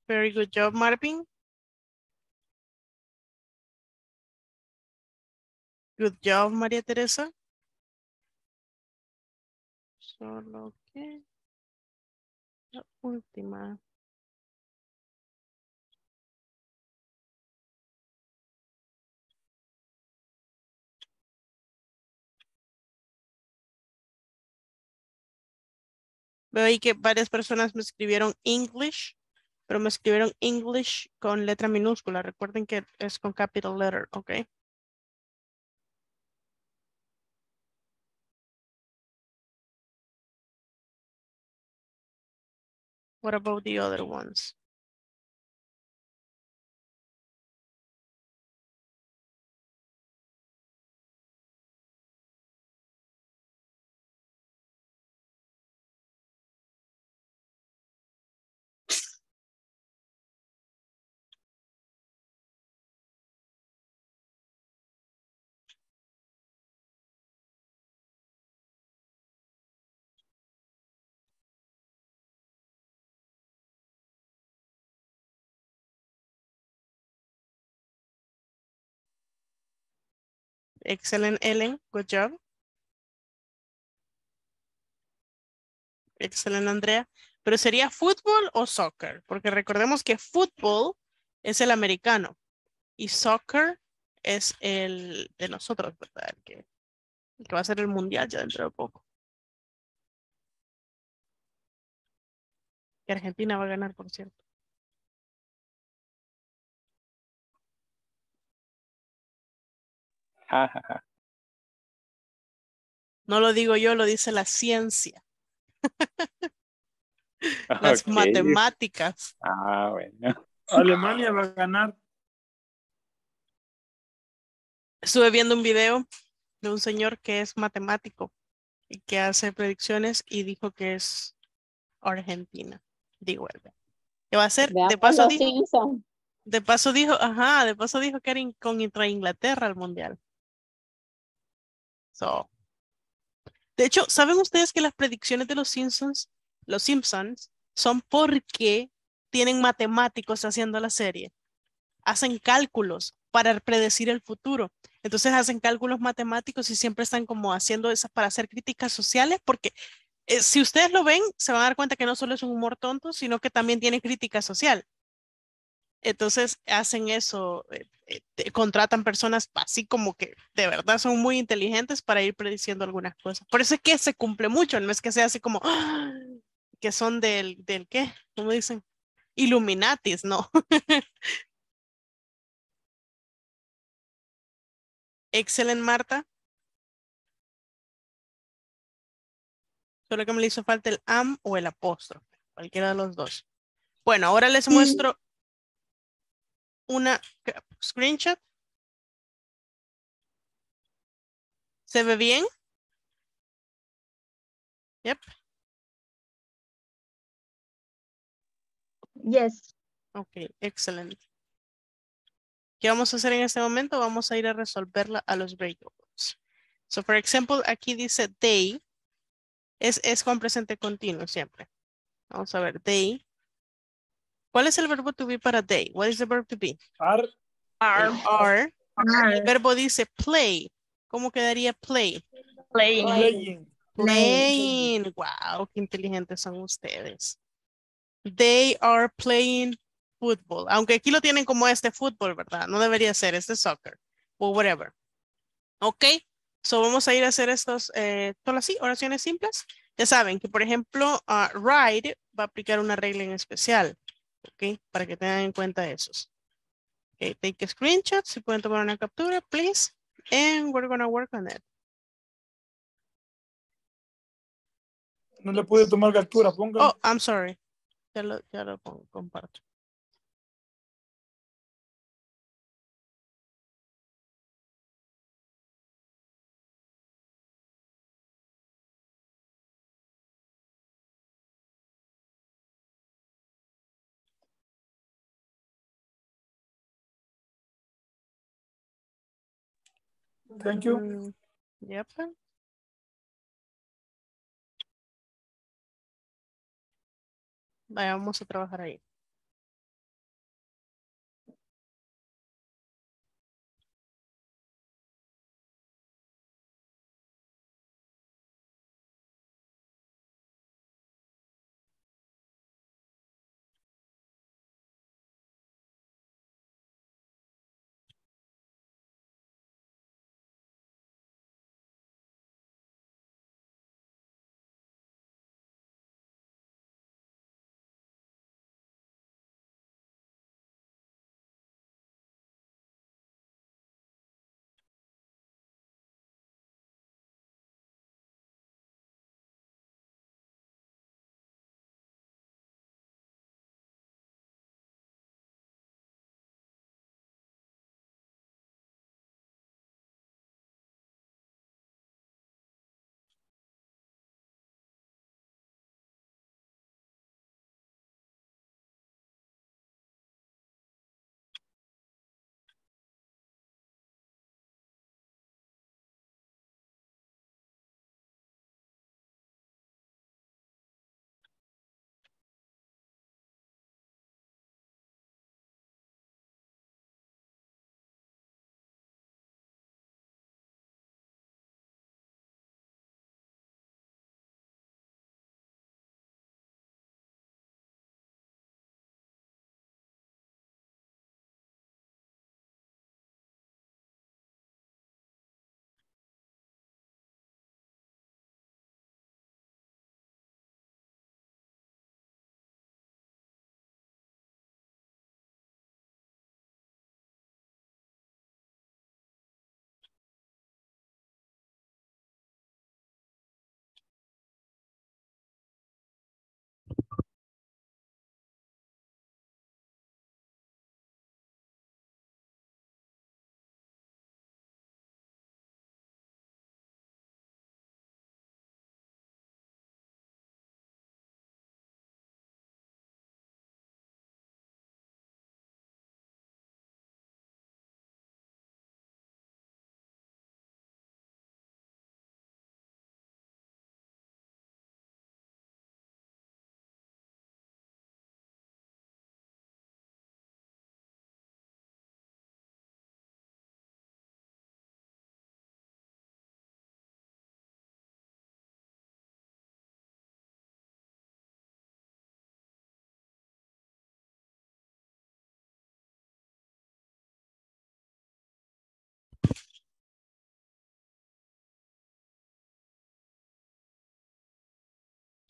Very good job, Marvin. Good job, María Teresa. Solo que la última. Veo ahí que varias personas me escribieron English, pero me escribieron English con letra minúscula. Recuerden que es con capital letter, ¿ok? What about the other ones? Excellent, Ellen. Good job. Excellent, Andrea. Pero sería fútbol o soccer, porque recordemos que fútbol es el americano y soccer es el de nosotros, ¿verdad? El que, el que va a ser el mundial ya dentro de poco. Que Argentina va a ganar, por cierto. Ja, ja, ja. No lo digo yo, lo dice la ciencia. Las okay. matemáticas. Ah, bueno. Alemania va a ganar. Estuve viendo un video de un señor que es matemático y que hace predicciones y dijo que es Argentina. Digo, ¿qué va a ser? De paso dijo, de paso dijo, ajá, de paso dijo que era contra Inglaterra al mundial. So. De hecho, ¿saben ustedes que las predicciones de los Simpsons, los Simpsons son porque tienen matemáticos haciendo la serie? Hacen cálculos para predecir el futuro. Entonces hacen cálculos matemáticos y siempre están como haciendo esas para hacer críticas sociales porque eh, si ustedes lo ven, se van a dar cuenta que no solo es un humor tonto, sino que también tiene crítica social. Entonces hacen eso, eh, eh, contratan personas así como que de verdad son muy inteligentes para ir prediciendo algunas cosas. Por eso es que se cumple mucho, no es que sea así como ¡ah! Que son del, del ¿qué? ¿Cómo dicen? Illuminatis, no. Excelente, Marta. Solo que me le hizo falta el am o el apóstrofe, cualquiera de los dos. Bueno, ahora les muestro una screenshot. ¿Se ve bien? Yep. Yes. Ok, excelente. ¿Qué vamos a hacer en este momento? Vamos a ir a resolverla a los breakouts. So, for example, aquí dice they. Es, es con presente continuo siempre. Vamos a ver, they. ¿Cuál es el verbo to be para they? What is the verb to be? Are. Are. Are. Are. El verbo dice play. ¿Cómo quedaría play? Playing. Playing. Playing. Wow, qué inteligentes son ustedes. They are playing football. Aunque aquí lo tienen como este fútbol, ¿verdad? No debería ser, este soccer. O whatever. Ok. So vamos a ir a hacer estos, eh, todas así, oraciones simples. Ya saben que, por ejemplo, uh, ride va a aplicar una regla en especial. Ok, para que tengan en cuenta esos. Ok, take a screenshot. Si pueden tomar una captura, please. And we're going to work on it. No le pude tomar captura, ponga. Oh, I'm sorry. Ya lo, ya lo pongo, comparto. Thank you. Yep. Vamos a trabajar ahí.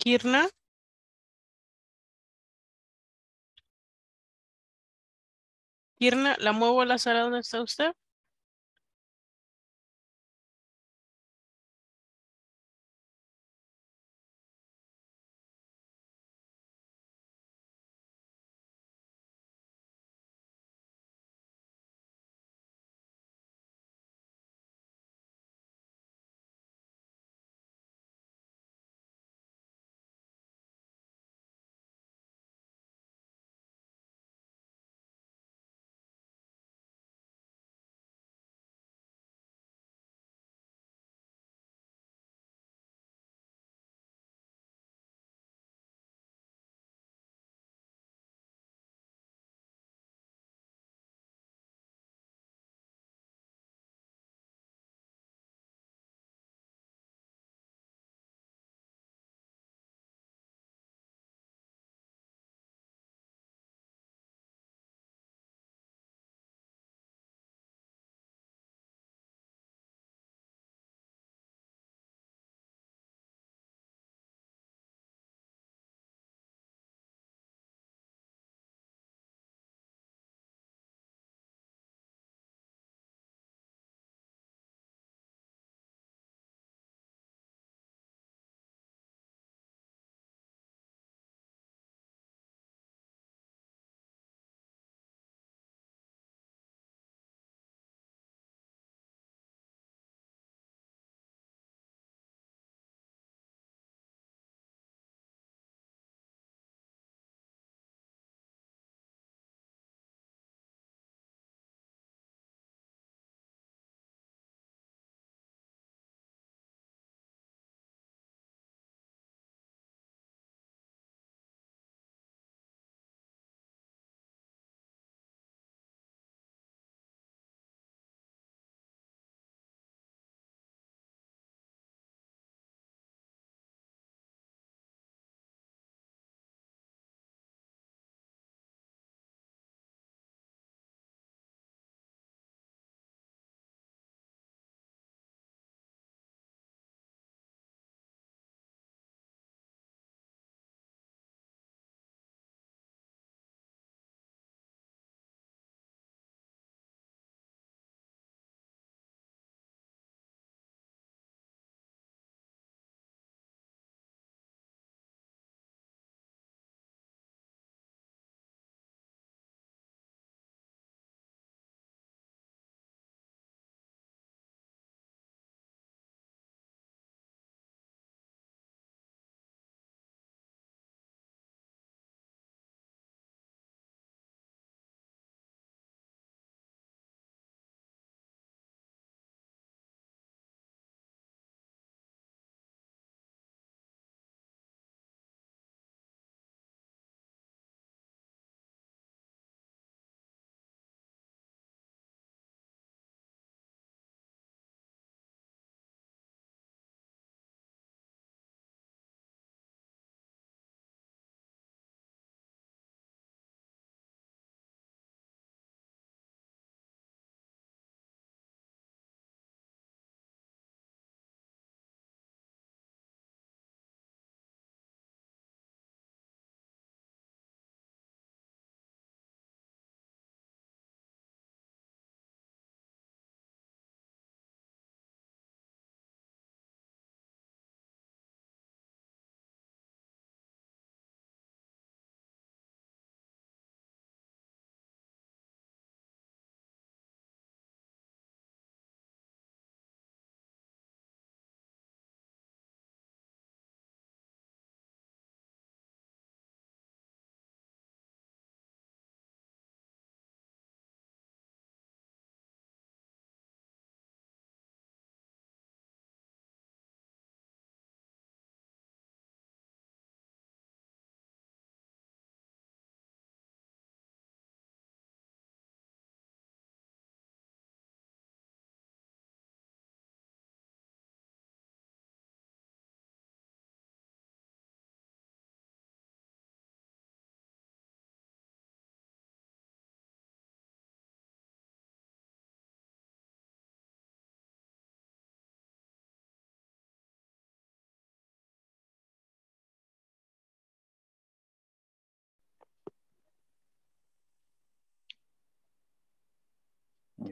Mirna. Mirna, la muevo a la sala donde está usted.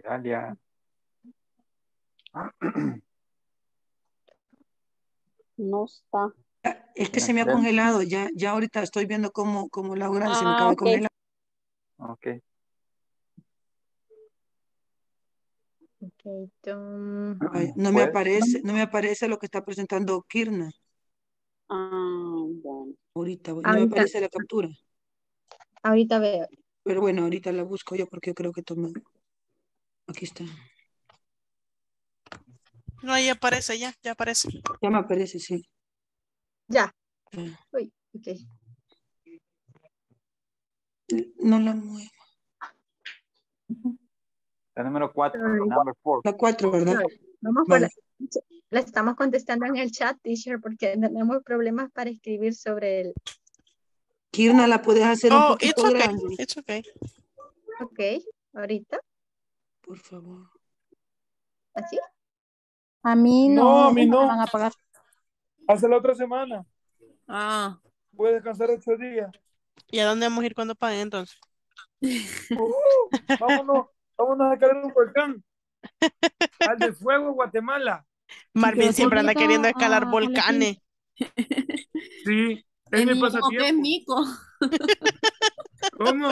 Idalia. No está. Es que se me ha congelado. Ya, ya ahorita estoy viendo cómo, cómo Laura ah, se me acaba okay. de congelar. Ok. Okay, don... Ay, no, me aparece, no me aparece lo que está presentando Kirna. Ah, bueno. Ahorita voy, no ahorita, me aparece la captura. Ahorita veo. Pero bueno, ahorita la busco yo porque yo creo que tomé. Aquí está. No, ahí aparece ya, ya aparece. Ya me aparece, sí. Ya. Ah. Uy, okay. No la muevo. Uh-huh. La número cuatro. La cuatro, ¿verdad? Vamos vale. por la, la estamos contestando en el chat, teacher, porque tenemos problemas para escribir sobre el... Kirna, ¿la puedes hacer oh, un poquito it's okay. grande? It's okay. Ok, ahorita. Por favor. ¿Así? A mí no, no a mí no. Me van a pagar. Hasta la otra semana. Ah. Voy a descansar ocho días. ¿Y a dónde vamos a ir cuando paguen entonces? Uh, vámonos. Vámonos a caer en un volcán. Al de fuego, Guatemala. Marvin siempre anda queriendo escalar volcanes. Sí, es el mi mico, pasatiempo. ¿Qué es mico? ¿Cómo?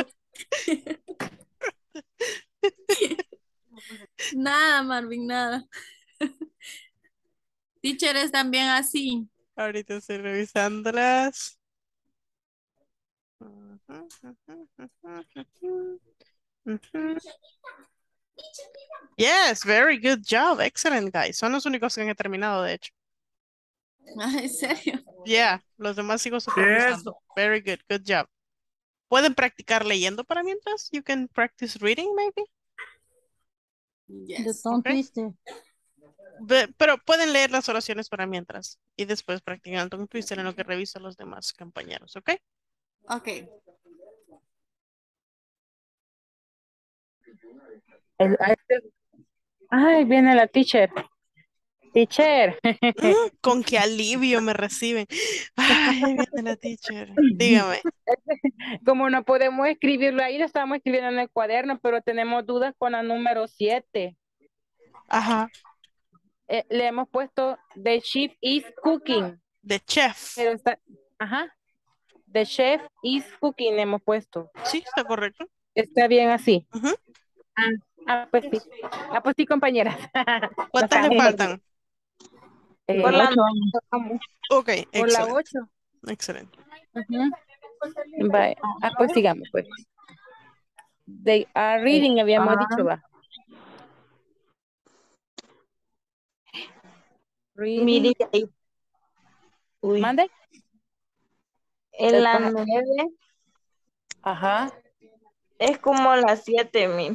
Nada, Marvin, nada. Teachers también así. Ahorita estoy revisándolas. Mm-hmm. Yes, very good job. Excellent, guys. Son los únicos que han terminado, de hecho. ¿En serio? Yeah, los demás sigo supervisando. Yes. Very good, good job. ¿Pueden practicar leyendo para mientras? You can practice reading, maybe? Yes. Okay. Be, pero pueden leer las oraciones para mientras y después practicar el tongue twister en lo que reviso a los demás compañeros, ¿ok? Ok. Ay, viene la teacher. Teacher. Con qué alivio me reciben. Ay, viene la teacher. Dígame. Como no podemos escribirlo ahí, lo estamos escribiendo en el cuaderno, pero tenemos dudas con la número siete. Ajá. Eh, le hemos puesto The Chef is Cooking. The Chef. Pero está, ajá. The Chef is Cooking le hemos puesto. Sí, está correcto. Está bien así. Ajá. Uh-huh. Ah, ah, pues sí. Ah, pues sí, compañeras. ¿Cuántas le faltan? Eh, por la ocho. Ok, por la ocho. Excelente. Uh-huh. Bye. Ah, pues sigamos, pues. They are reading, habíamos ah. dicho, va. Reading. Uy. ¿Mande? En la nueve. Ajá. Es como las siete, mi.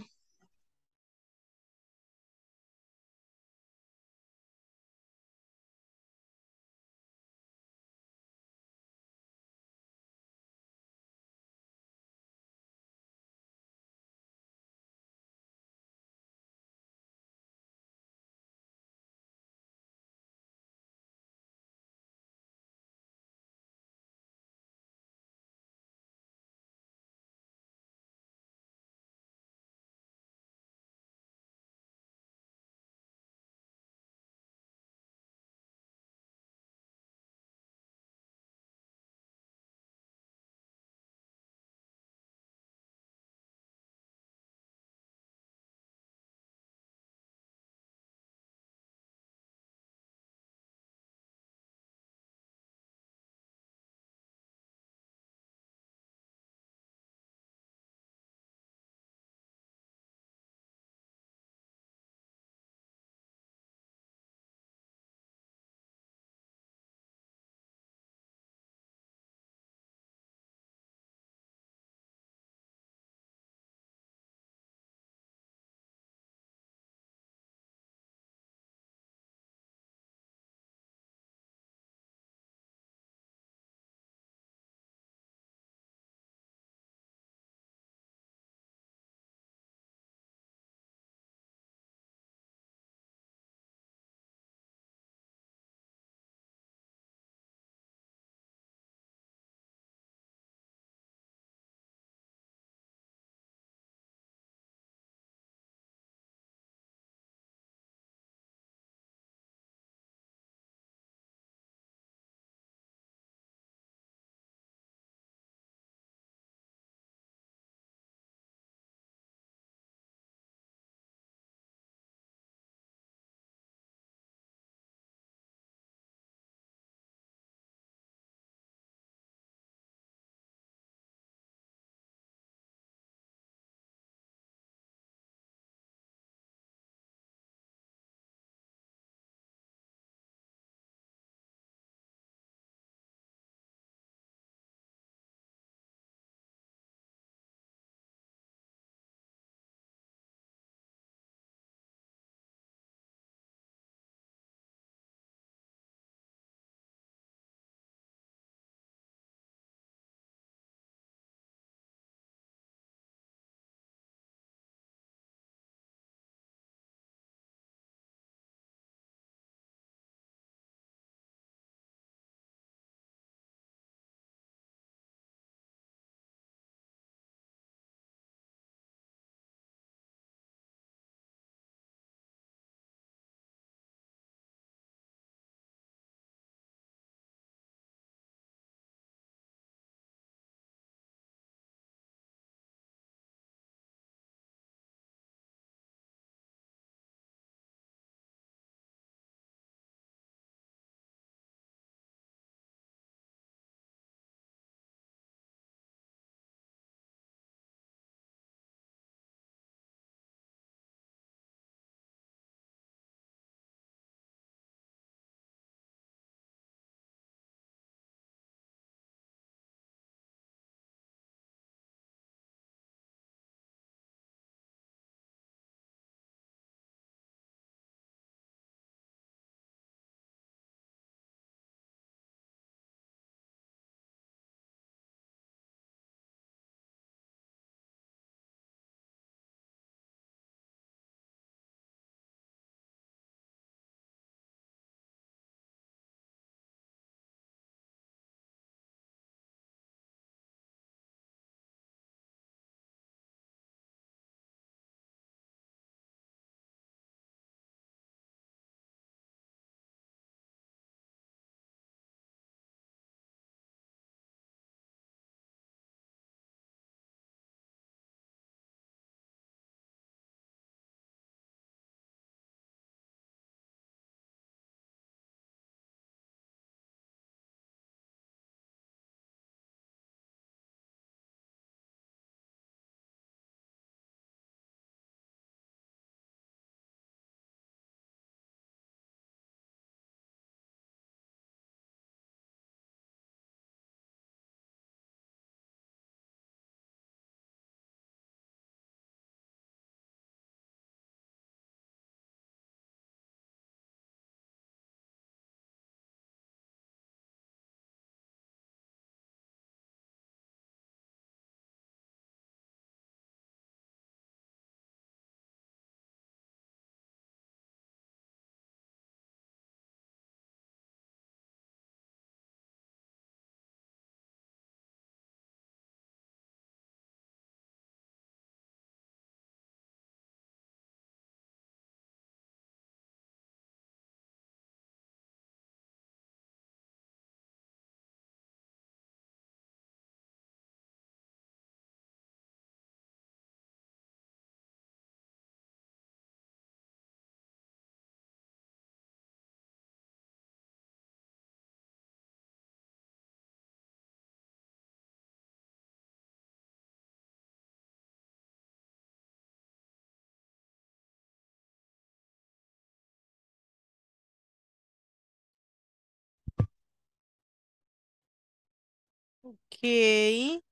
Ok. Vamos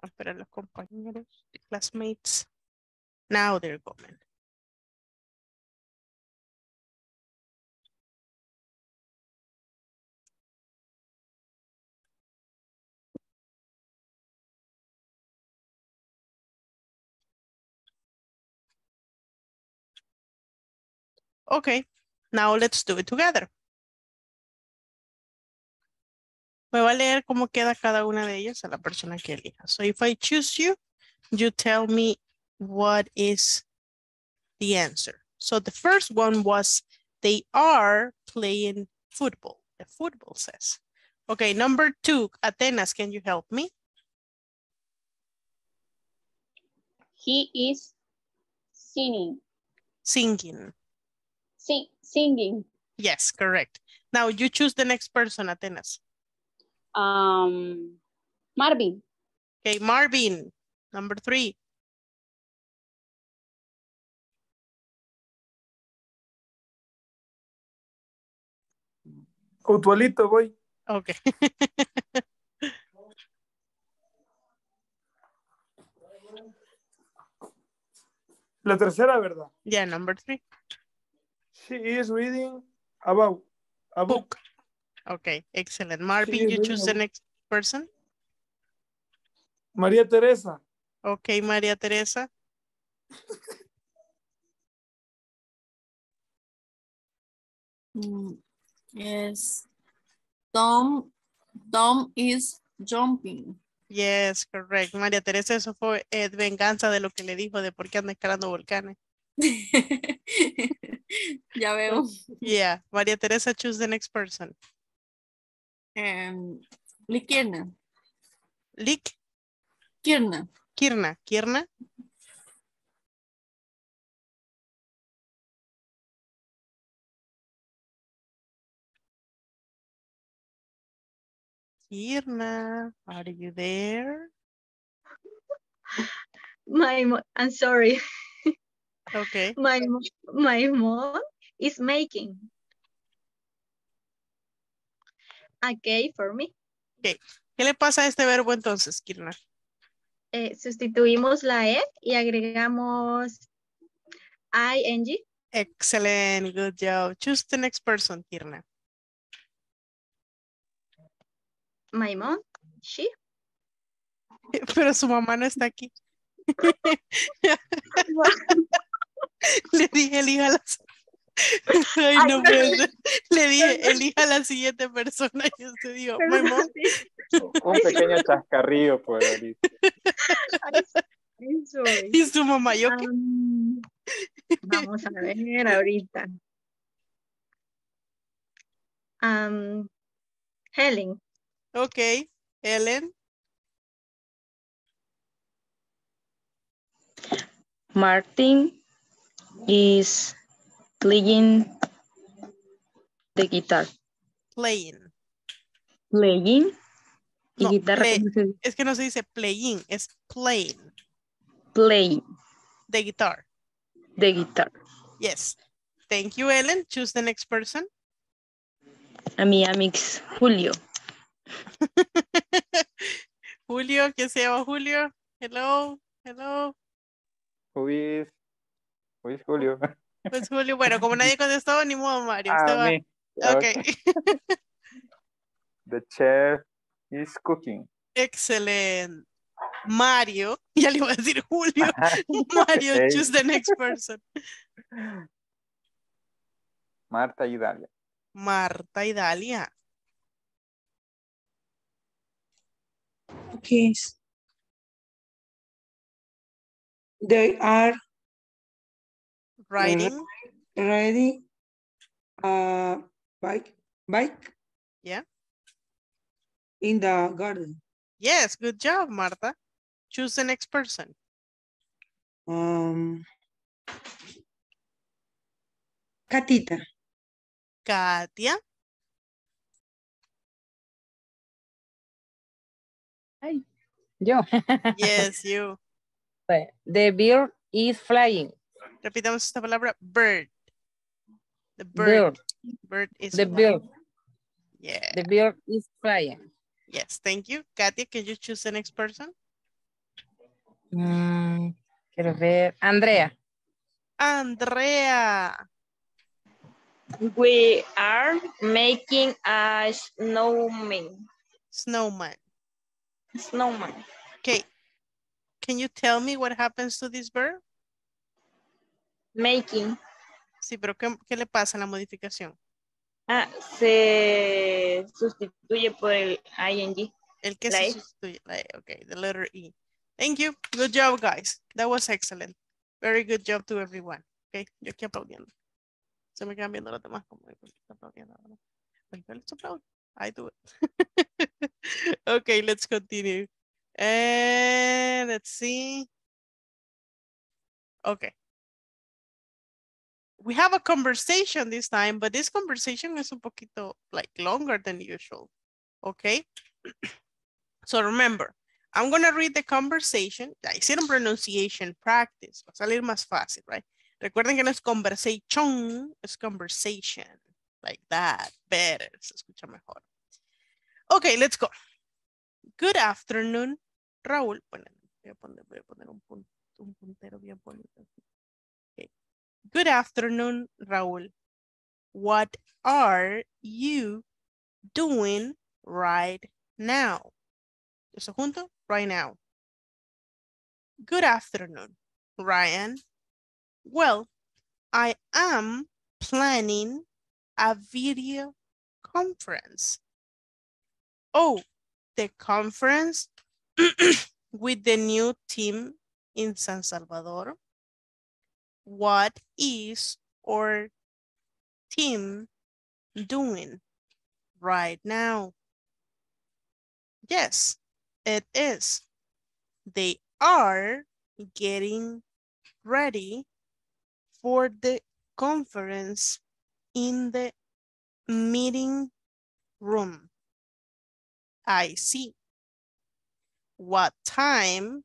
a esperar a los compañeros, classmates. Now they're coming. Okay, now let's do it together. Me va a leer cómo queda cada una de ellas a la persona que elija. So if I choose you, you tell me what is the answer. So the first one was they are playing football. The football says. Okay, number two, Atenas, can you help me? He is singing. Singing. Sing, singing. Yes, correct. Now you choose the next person, Atenas. Um, Marvin. Okay, Marvin, number three. Utualito, voy. Okay. La tercera, ¿verdad? Yeah, number three. She is reading about a book. book. Okay, excellent. Marvin, you choose the next person. María Teresa. Okay, María Teresa. mm, yes. Tom, Tom is jumping. Yes, correct. María Teresa, eso fue eh, venganza de lo que le dijo de por qué anda escalando volcanes. Ya veo. Yeah, María Teresa, choose the next person. Um, Likirna. Lik? Kirna. Kirna. Kirna. Kirna, are you there? My, I'm sorry. Okay. My, my mom is making a cake for me. Okay. ¿Qué le pasa a este verbo entonces, Kirna? Eh, sustituimos la E y agregamos I N G. Excellent. Good job. Choose the next person, Kirna. My mom, she. Pero su mamá no está aquí. Le dije, elija la... Ay, no, pero... Le dije, elija la siguiente persona. Y usted dijo, my mom. Un pequeño chascarrillo por ahí. ¿Y su mamá? ¿Yo qué? Um, vamos a ver ahorita. Um, Helen. Ok, Helen. Martin is playing the guitar. Playing. Playing. Y no, guitarra play, se... Es que no se dice playing, es playing. Playing. The guitar. The guitar. Yes. Thank you, Ellen. Choose the next person. A mi amix Julio. Julio, ¿qué se llama Julio? Hello, hello. Who is, who is Julio? Pues Julio, bueno, como nadie contestó, ni modo, Mario. Ah, estaba... okay. Okay. The chef is cooking. Excellent. Mario, ya le iba a decir Julio. Mario, hey. Choose the next person. Marta Idalia. Marta Idalia. Okay. They are riding riding uh bike bike yeah in the garden. Yes, good job, Marta. Choose the next person. Um Katita. Katia. Hi. Yo. Yes, you. The bird is flying. Repitamos esta palabra, bird. The bird. Bird, bird is the flying. Bird. Yeah. The bird is flying. Yes, thank you. Katia, can you choose the next person? Mm, quiero ver. Andrea. Andrea. We are making a snowman. Snowman. Snowman. Okay. Can you tell me what happens to this verb? Making. Sí, pero ¿qué, qué le pasa a la modificación? Ah, se sustituye por el I N G. El que se sustituye. Okay, the letter E. Thank you. Good job, guys. That was excellent. Very good job to everyone. Okay, yo aquí aplaudiendo. Se me quedan viendo los demás como aplaudiendo. I do it. Okay, let's continue. And let's see. Okay. We have a conversation this time, but this conversation is un poquito like longer than usual, okay? So remember, I'm gonna read the conversation. Ya hicieron pronunciation practice, va a salir más fácil, right? Recuerden que no es conversation, es conversation, like that, better, se escucha mejor. Okay, let's go. Good afternoon, Raúl. Bueno, voy a poner, voy a poner un, punto, un puntero bien bonito. Good afternoon, Raúl. What are you doing right now? ¿Eso junto? Right now. Good afternoon, Ryan. Well, I am planning a video conference. Oh, the conference with the new team in San Salvador. What is our team doing right now? Yes, it is. They are getting ready for the conference in the meeting room. I see. What time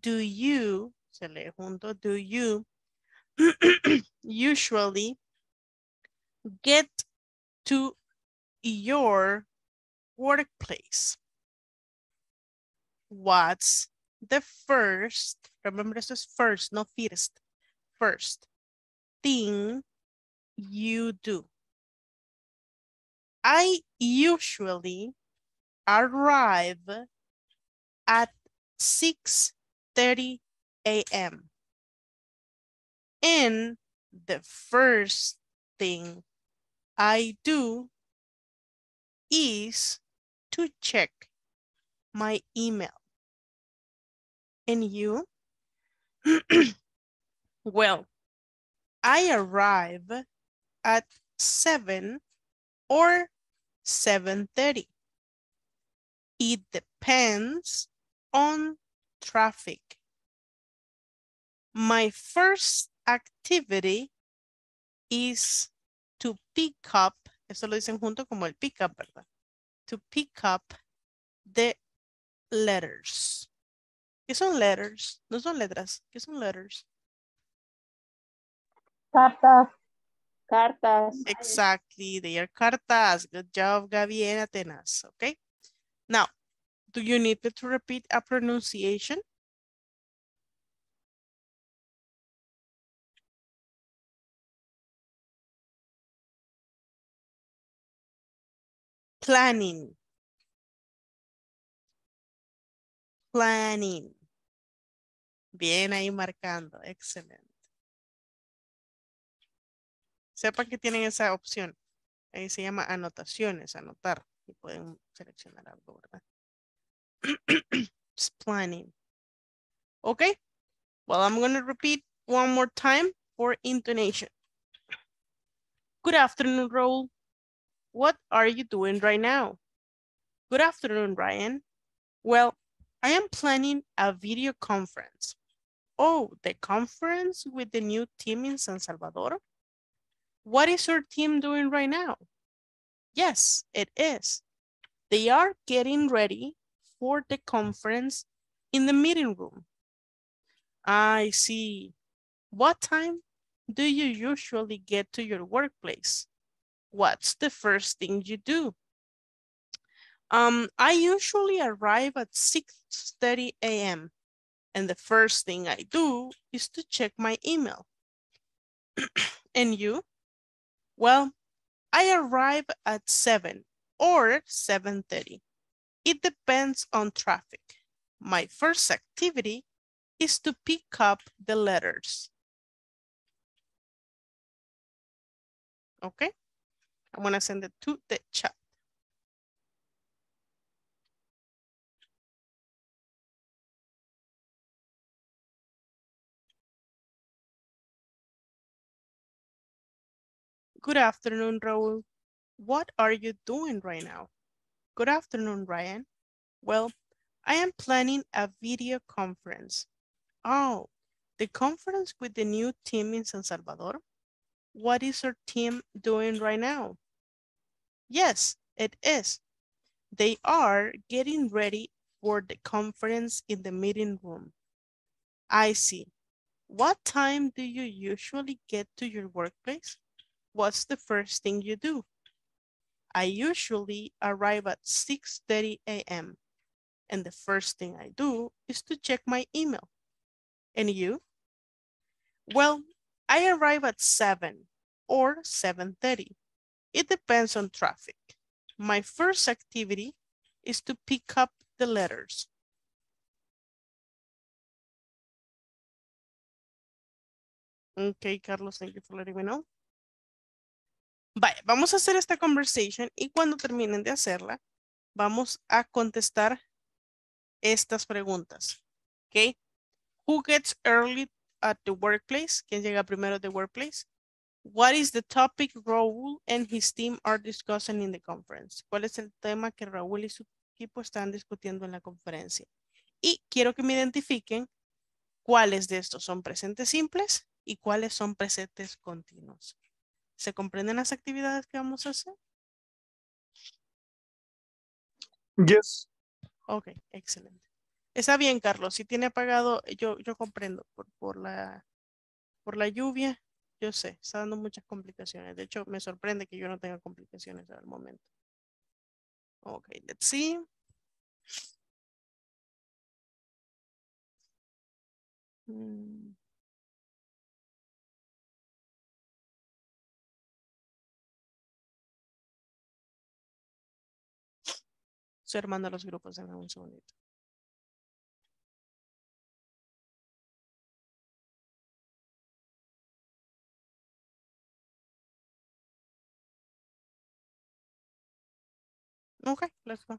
do you, se le junto, do you usually get to your workplace? What's the first, remember this is first, not first, first thing you do? I usually arrive at six thirty a m And the first thing I do is to check my email. And you? Well, I arrive at seven or seven thirty. It depends on traffic. My first activity is to pick up, eso lo dicen junto como el pick up, ¿verdad? To pick up the letters. ¿Qué son letters? No son letras. ¿Qué son letters? Cartas. Cartas. Exactly. They are cartas. Good job, Gabi and Atenas. Okay. Now, do you need me to repeat a pronunciation? Planning, planning, bien ahí marcando, excelente. Sepan que tienen esa opción, ahí se llama anotaciones, anotar, y pueden seleccionar algo, ¿verdad? It's planning. Okay, well, I'm going to repeat one more time for intonation. Good afternoon, Raul. What are you doing right now? Good afternoon, Ryan. Well, I am planning a video conference. Oh, the conference with the new team in San Salvador? What is your team doing right now? Yes, it is. They are getting ready for the conference in the meeting room. I see. What time do you usually get to your workplace? What's the first thing you do? Um, I usually arrive at six thirty a m and the first thing I do is to check my email. And you? Well, I arrive at seven or seven thirty. It depends on traffic. My first activity is to pick up the letters. Okay, I'm gonna send it to the chat. Good afternoon, Raul. What are you doing right now? Good afternoon, Ryan. Well, I am planning a video conference. Oh, the conference with the new team in San Salvador? What is your team doing right now? Yes, it is. They are getting ready for the conference in the meeting room. I see. What time do you usually get to your workplace? What's the first thing you do? I usually arrive at six thirty a m and the first thing I do is to check my email. And you? Well, I arrive at seven or seven thirty. It depends on traffic. My first activity is to pick up the letters. Okay, Carlos, thank you for letting me know. Vaya, vamos a hacer esta conversation y cuando terminen de hacerla, vamos a contestar estas preguntas. Okay. Who gets early at the workplace? ¿Quién llega primero de workplace? What is the topic Raúl and his team are discussing in the conference? ¿Cuál es el tema que Raúl y su equipo están discutiendo en la conferencia? Y quiero que me identifiquen cuáles de estos son presentes simples y cuáles son presentes continuos. ¿Se comprenden las actividades que vamos a hacer? Yes. Ok, excelente. Está bien, Carlos. Si tiene apagado, yo, yo comprendo por, por, la, por la lluvia. Yo sé, está dando muchas complicaciones. De hecho, me sorprende que yo no tenga complicaciones al momento. Ok, let's see. Mm. Estoy armando los grupos, denme un segundito. Okay, let's go.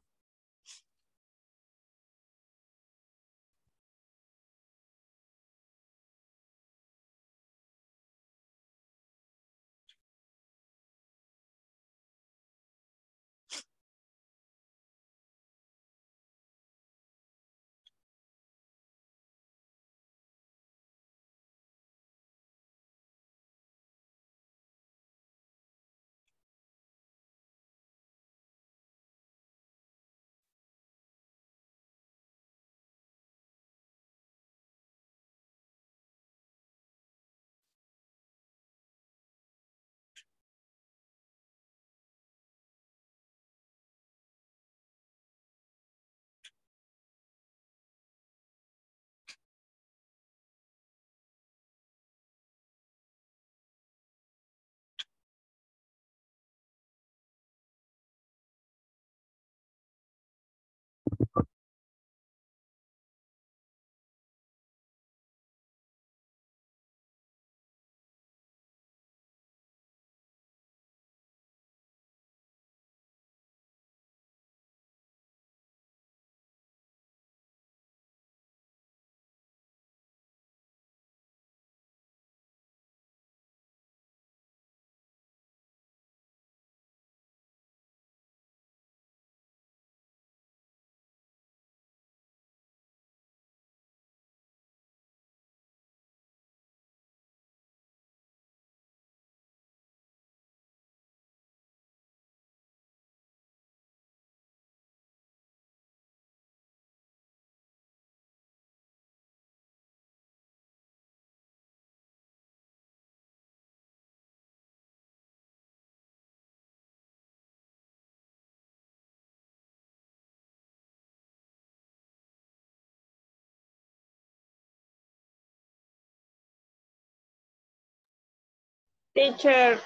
Teacher.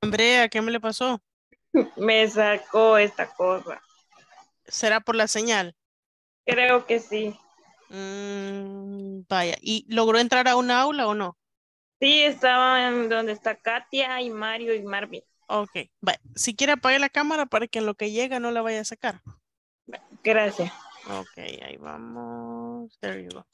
Andrea, ¿qué me le pasó? Me sacó esta cosa. ¿Será por la señal? Creo que sí. Mm, vaya, ¿y logró entrar a una aula o no? Sí, estaban donde está Katia y Mario y Marvin. Ok, vaya. Si quiere apagar la cámara para que en lo que llega no la vaya a sacar. Gracias. Ok, ahí vamos. There you go.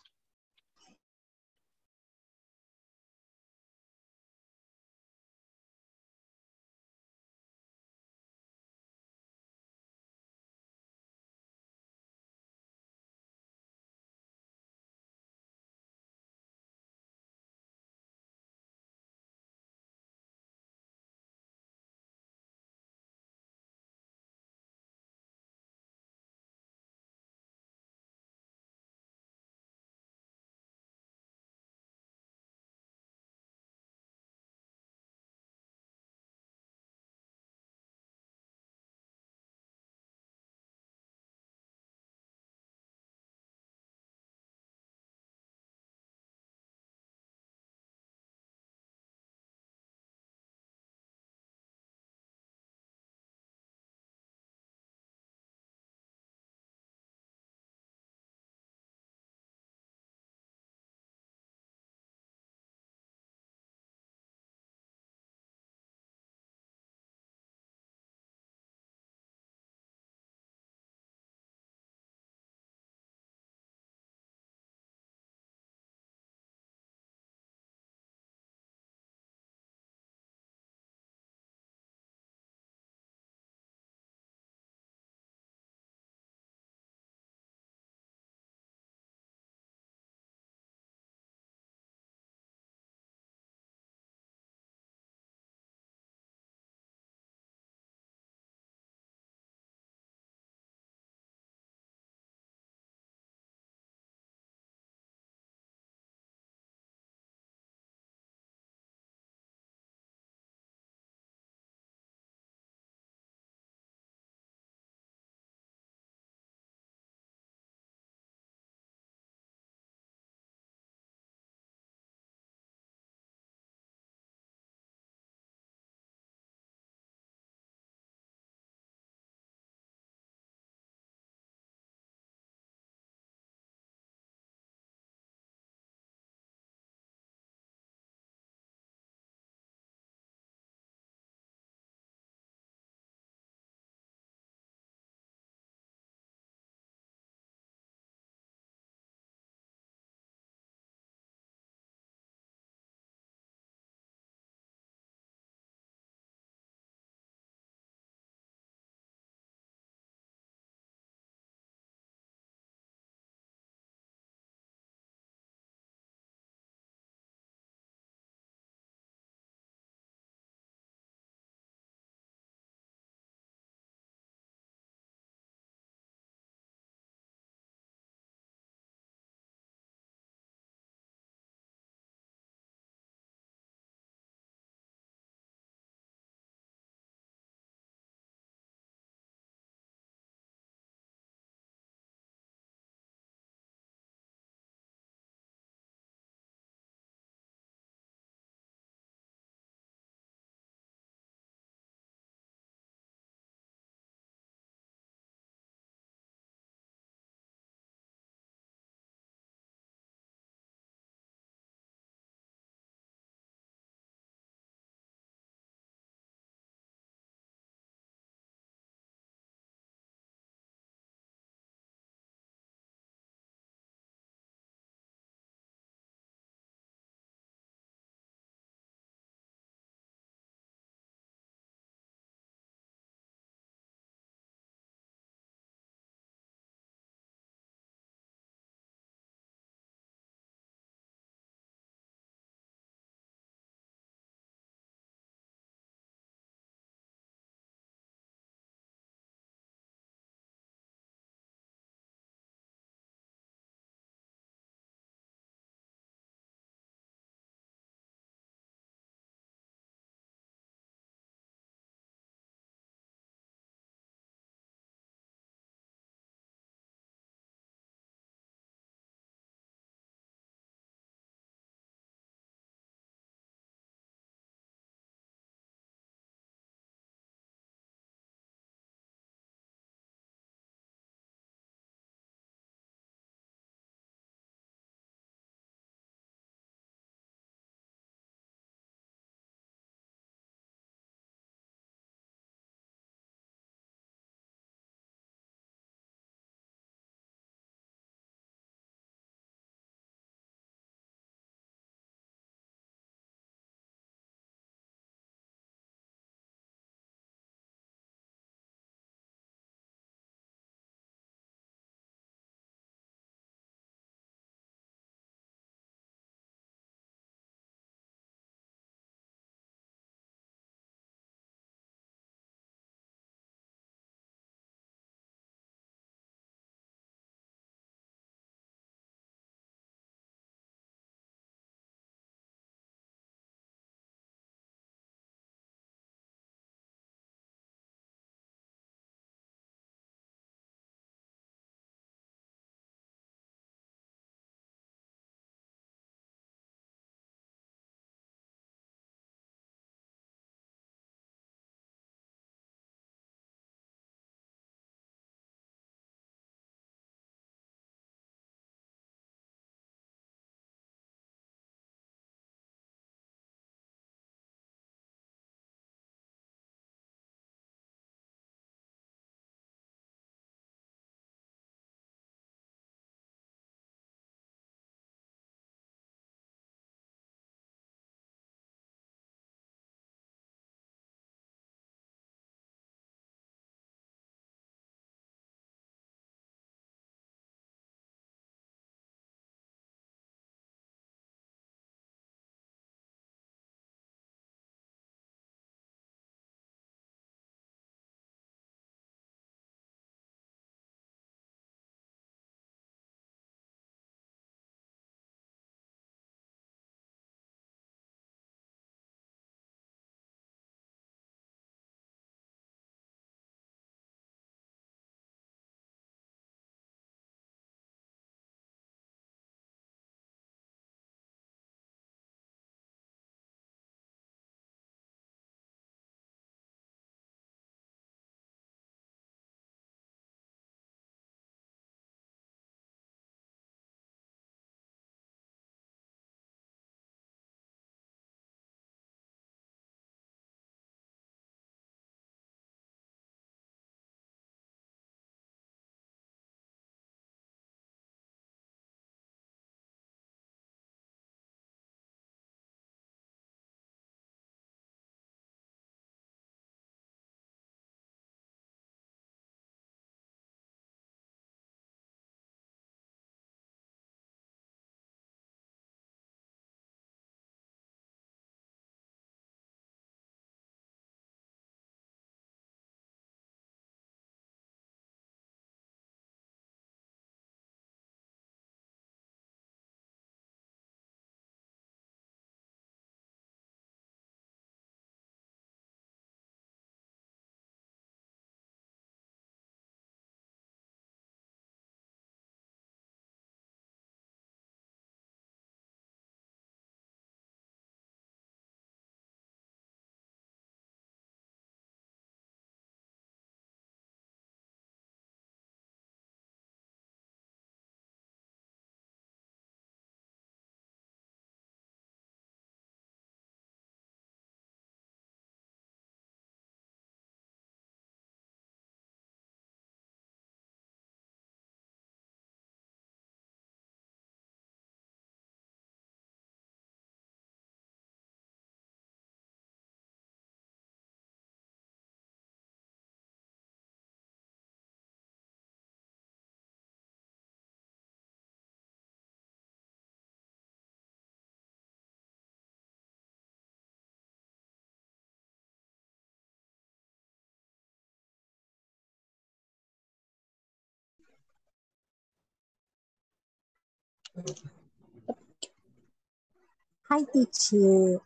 Hi, teacher.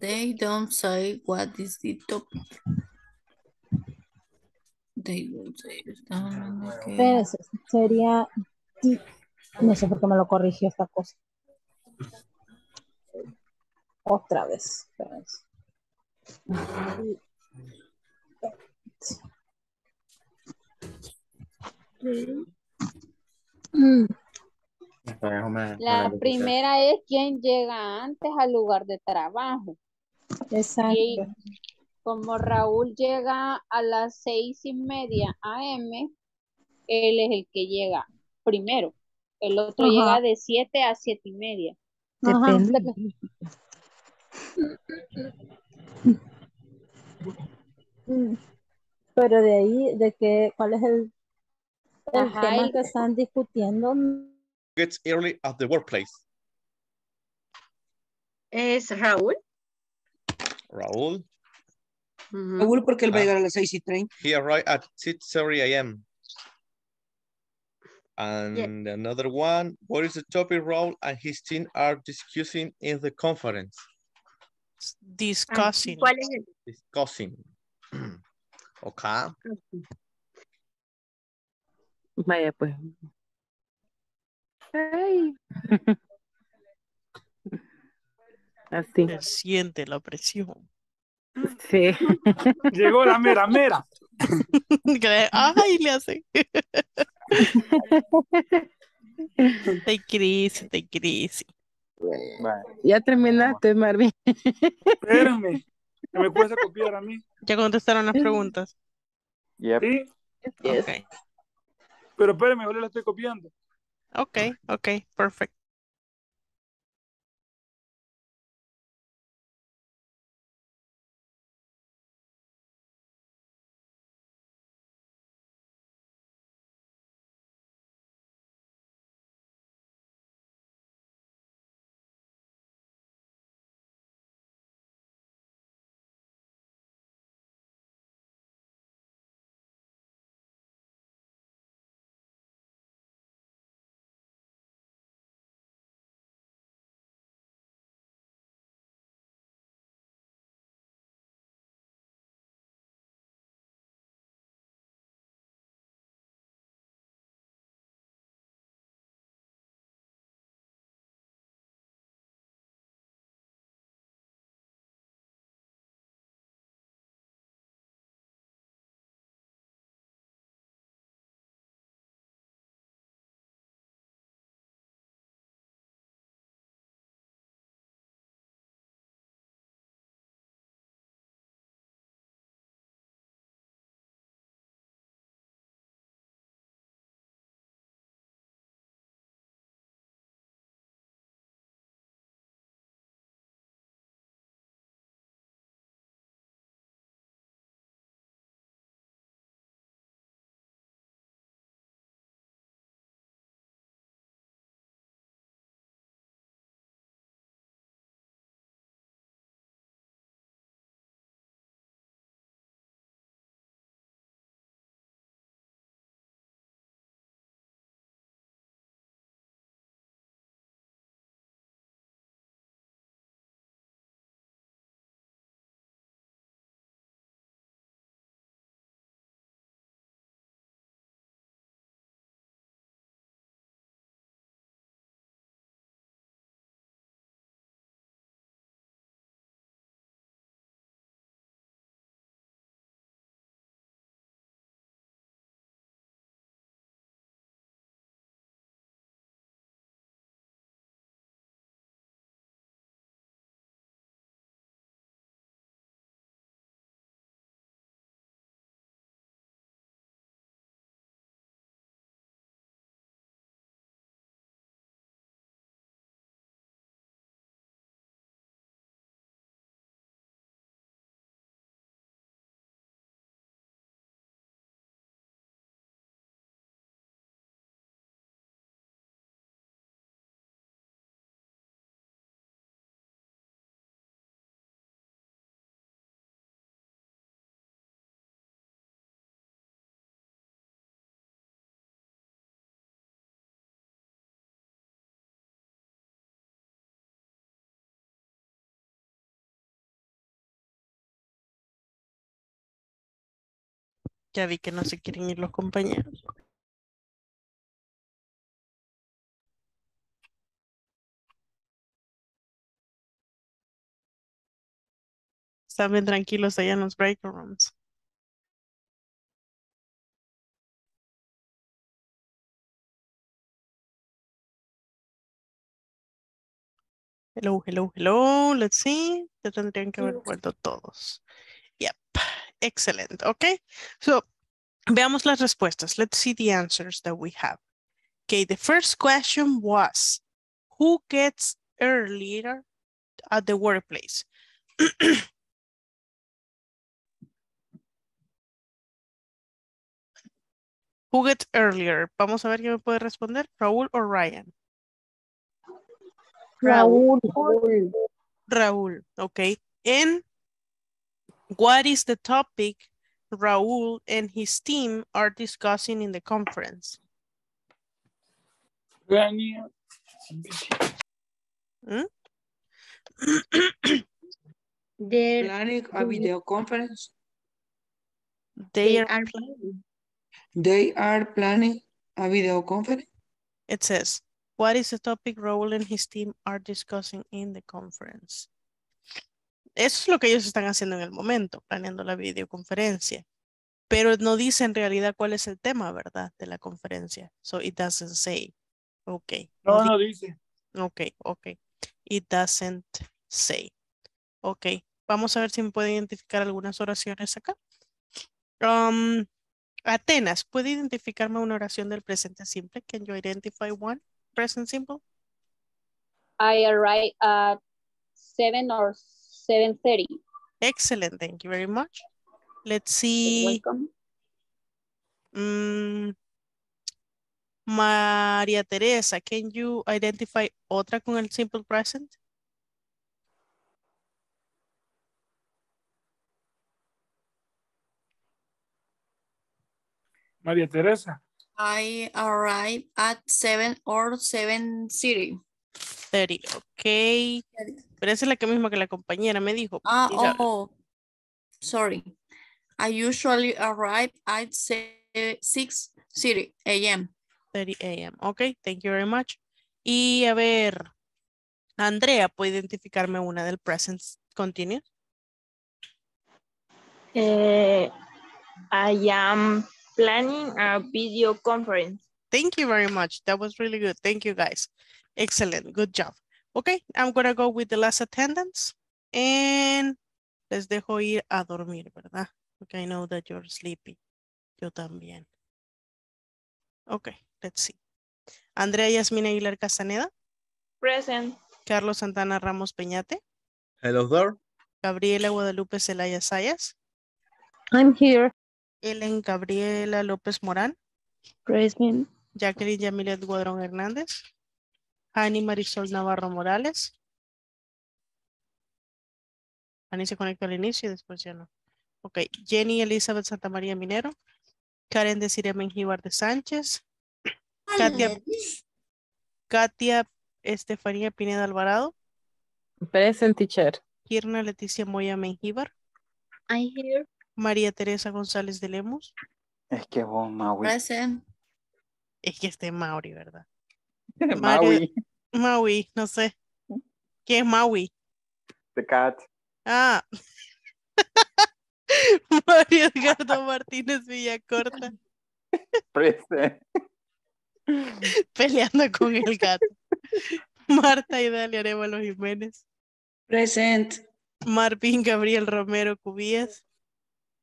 They don't say what is the topic. They don't say. Okay. Pero sería... No sé por qué me lo corrigió esta cosa. Otra vez. La primera es quién llega antes al lugar de trabajo. Exacto. Y como Raúl llega a las seis y media a eme, él es el que llega primero. El otro, ajá, llega de siete a siete y media. Depende. Pero de ahí, de que, ¿cuál es el, el ajá, tema el... que están discutiendo? Gets early at the workplace. ¿Es Raúl? Raúl. Mm-hmm. Raúl, porque él va a llegar a las seis y treinta. He arrived at six thirty a m And yeah. Another one, what is the topic Raul and his team are discussing in the conference? Discussing. ¿Cuál es? Discussing. Okay. Vaya pues. Ay. Así. Se siente la presión. Sí. Llegó la mera mera. Ay, le hace. Te crisis, te crisis. Ya terminaste, Marvin. Espérame, que me cuesta copiar a mí. Ya contestaron las preguntas. Yep. Sí. Yes. Okay. Pero espérame, ahora la estoy copiando. Ok, ok, perfecto. Ya vi que no se quieren ir los compañeros. Están bien tranquilos allá en los break rooms. Hello, hello, hello. Let's see. Ya tendrían que haber vuelto todos. Yep. Excellent. Okay. So, veamos las respuestas. Let's see the answers that we have. Okay. The first question was, who gets earlier at the workplace? Who gets earlier? Vamos a ver quién me puede responder. Raúl o Ryan. Raúl. Raúl. Raúl, okay. And what is the topic Raúl and his team are discussing in the conference? Planning. Hmm? They're planning a video conference. They are planning. They are planning a video conference. It says, what is the topic Raúl and his team are discussing in the conference? Eso es lo que ellos están haciendo en el momento, planeando la videoconferencia. Pero no dice en realidad cuál es el tema, ¿verdad? De la conferencia. So it doesn't say. Okay. No, no dice. Okay, okay. It doesn't say. Okay. Vamos a ver si me puede identificar algunas oraciones acá. Um, Atenas, ¿puede identificarme una oración del presente simple? Can you identify one? Present simple. I arrive at seven or seven thirty. Excellent, thank you very much. Let's see. Welcome. Um, María Teresa, can you identify otra con el simple present? María Teresa. I arrive at seven or seven thirty. Thirty, okay. Pero esa es la que misma que la compañera me dijo. Ah, oh, oh, sorry. I usually arrive at six thirty a m. Thirty a m. Okay, thank you very much. Y a ver, Andrea, ¿puede identificarme una del present continuous? Eh, I am planning a video conference. Thank you very much. That was really good. Thank you guys. Excellent. Good job. Okay. I'm going to go with the last attendance. And les dejo ir a dormir, ¿verdad? Okay. I know that you're sleepy. Yo también. Okay. Let's see. Andrea Yasmina Aguilar Castaneda. Present. Carlos Santana Ramos Peñate. Hello there. Gabriela Guadalupe Zelaya Zayas. I'm here. Ellen Gabriela López Morán. Present. Jacqueline Yamilet Guadrón Hernández. Hany Marisol Navarro Morales. Hany se conectó al inicio y después ya no. Ok. Jenny Elizabeth Santamaría Minero. Karen Desiree Menjívar de Sánchez. Katia, Katia Estefanía Pineda Alvarado. Present, teacher. Mirna Leticia Moya Menjívar. I'm here. María Teresa González de Lemos. Es que vos, Maui. Present. Es que este Mauri, ¿verdad? Maui. Maui, no sé. ¿Quién es Maui? The cat. Ah. Mario Edgardo Martínez Villacorta. Present. Peleando con el gato. Marta Idalia Arevalo Jiménez. Present. Marvin Gabriel Romero Cubías.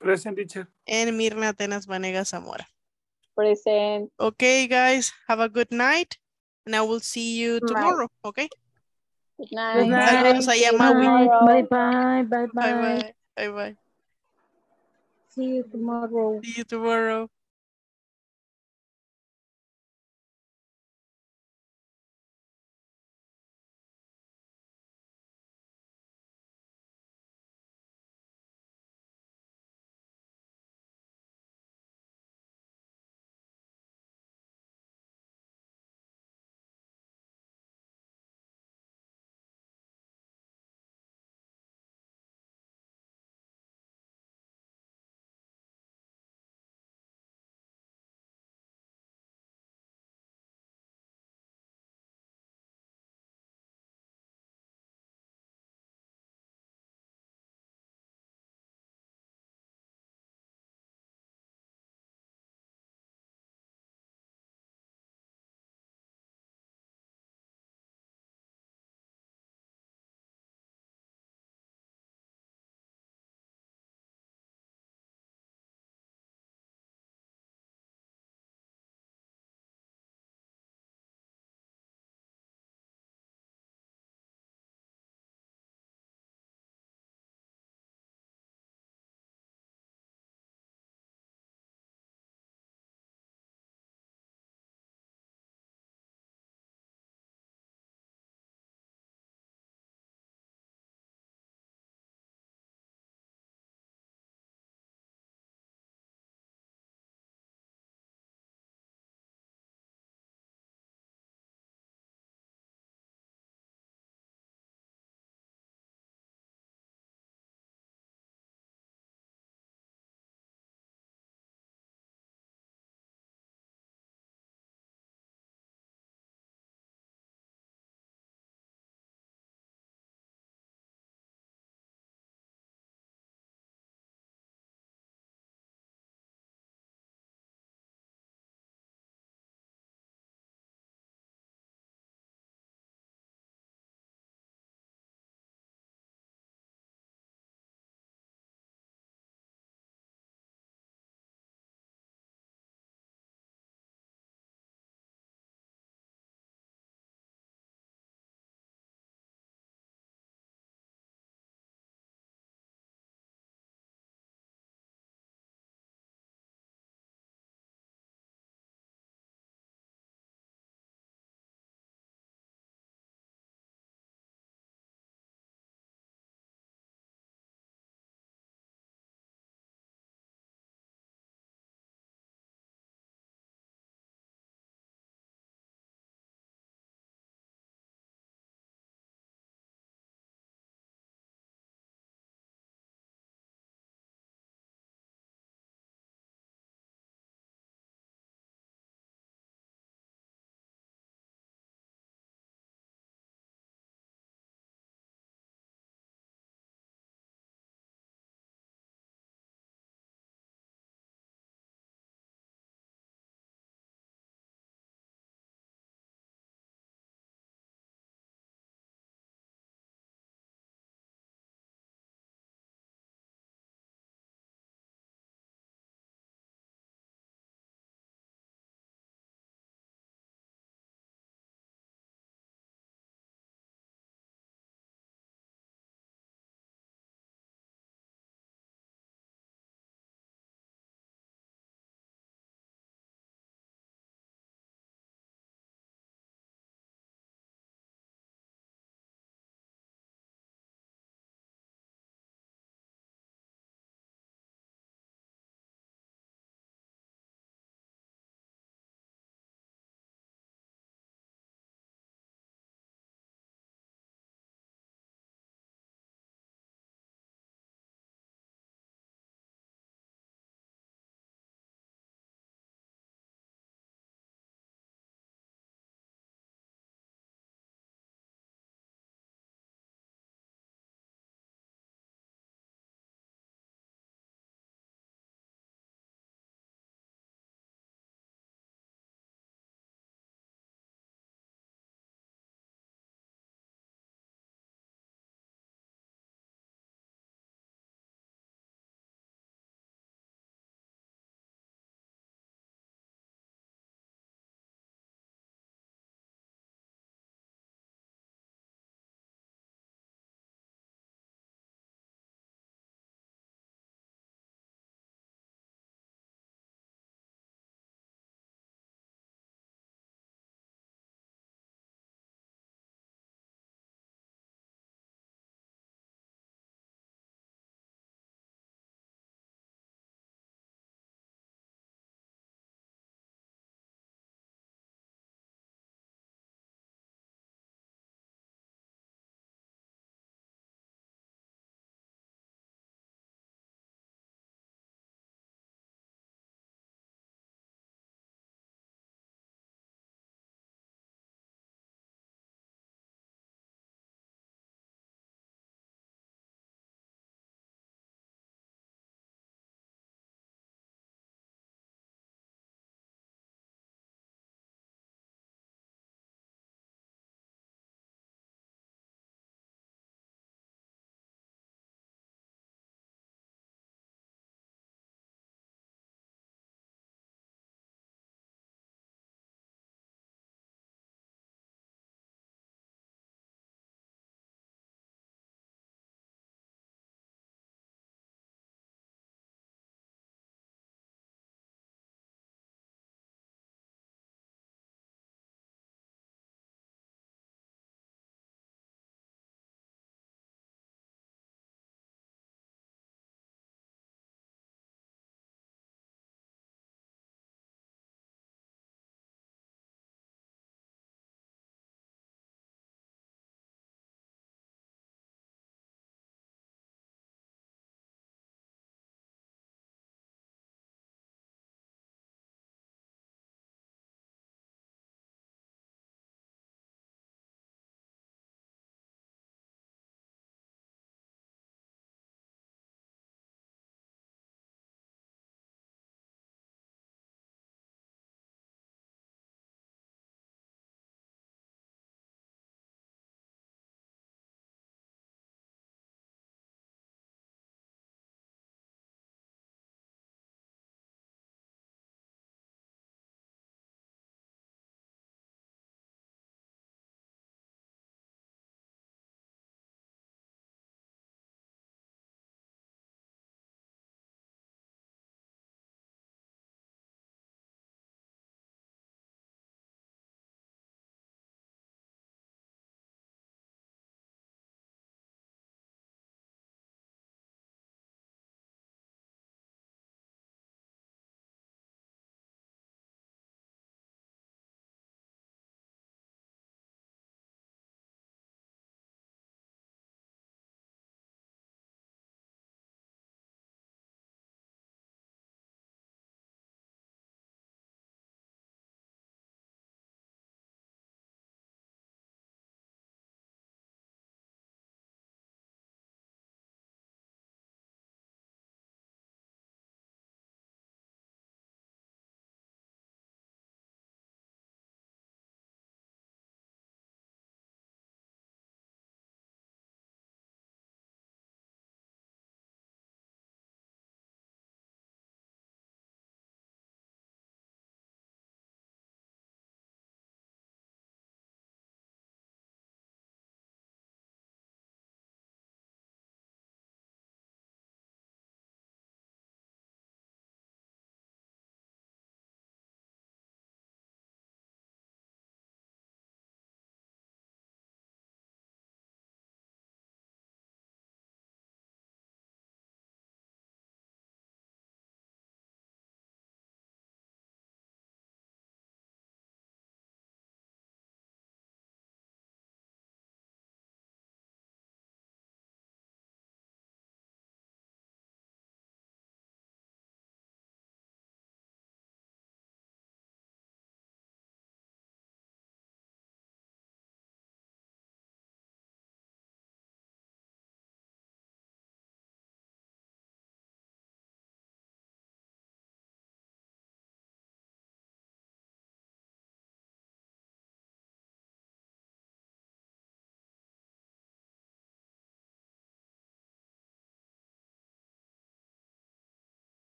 Present, teacher. And Mirna Atenas Vanega Zamora. Present. Okay, guys. Have a good night. And I will see you tomorrow. Okay? Good night. Good night. Bye-bye. Bye-bye. Bye-bye. See you tomorrow. See you tomorrow.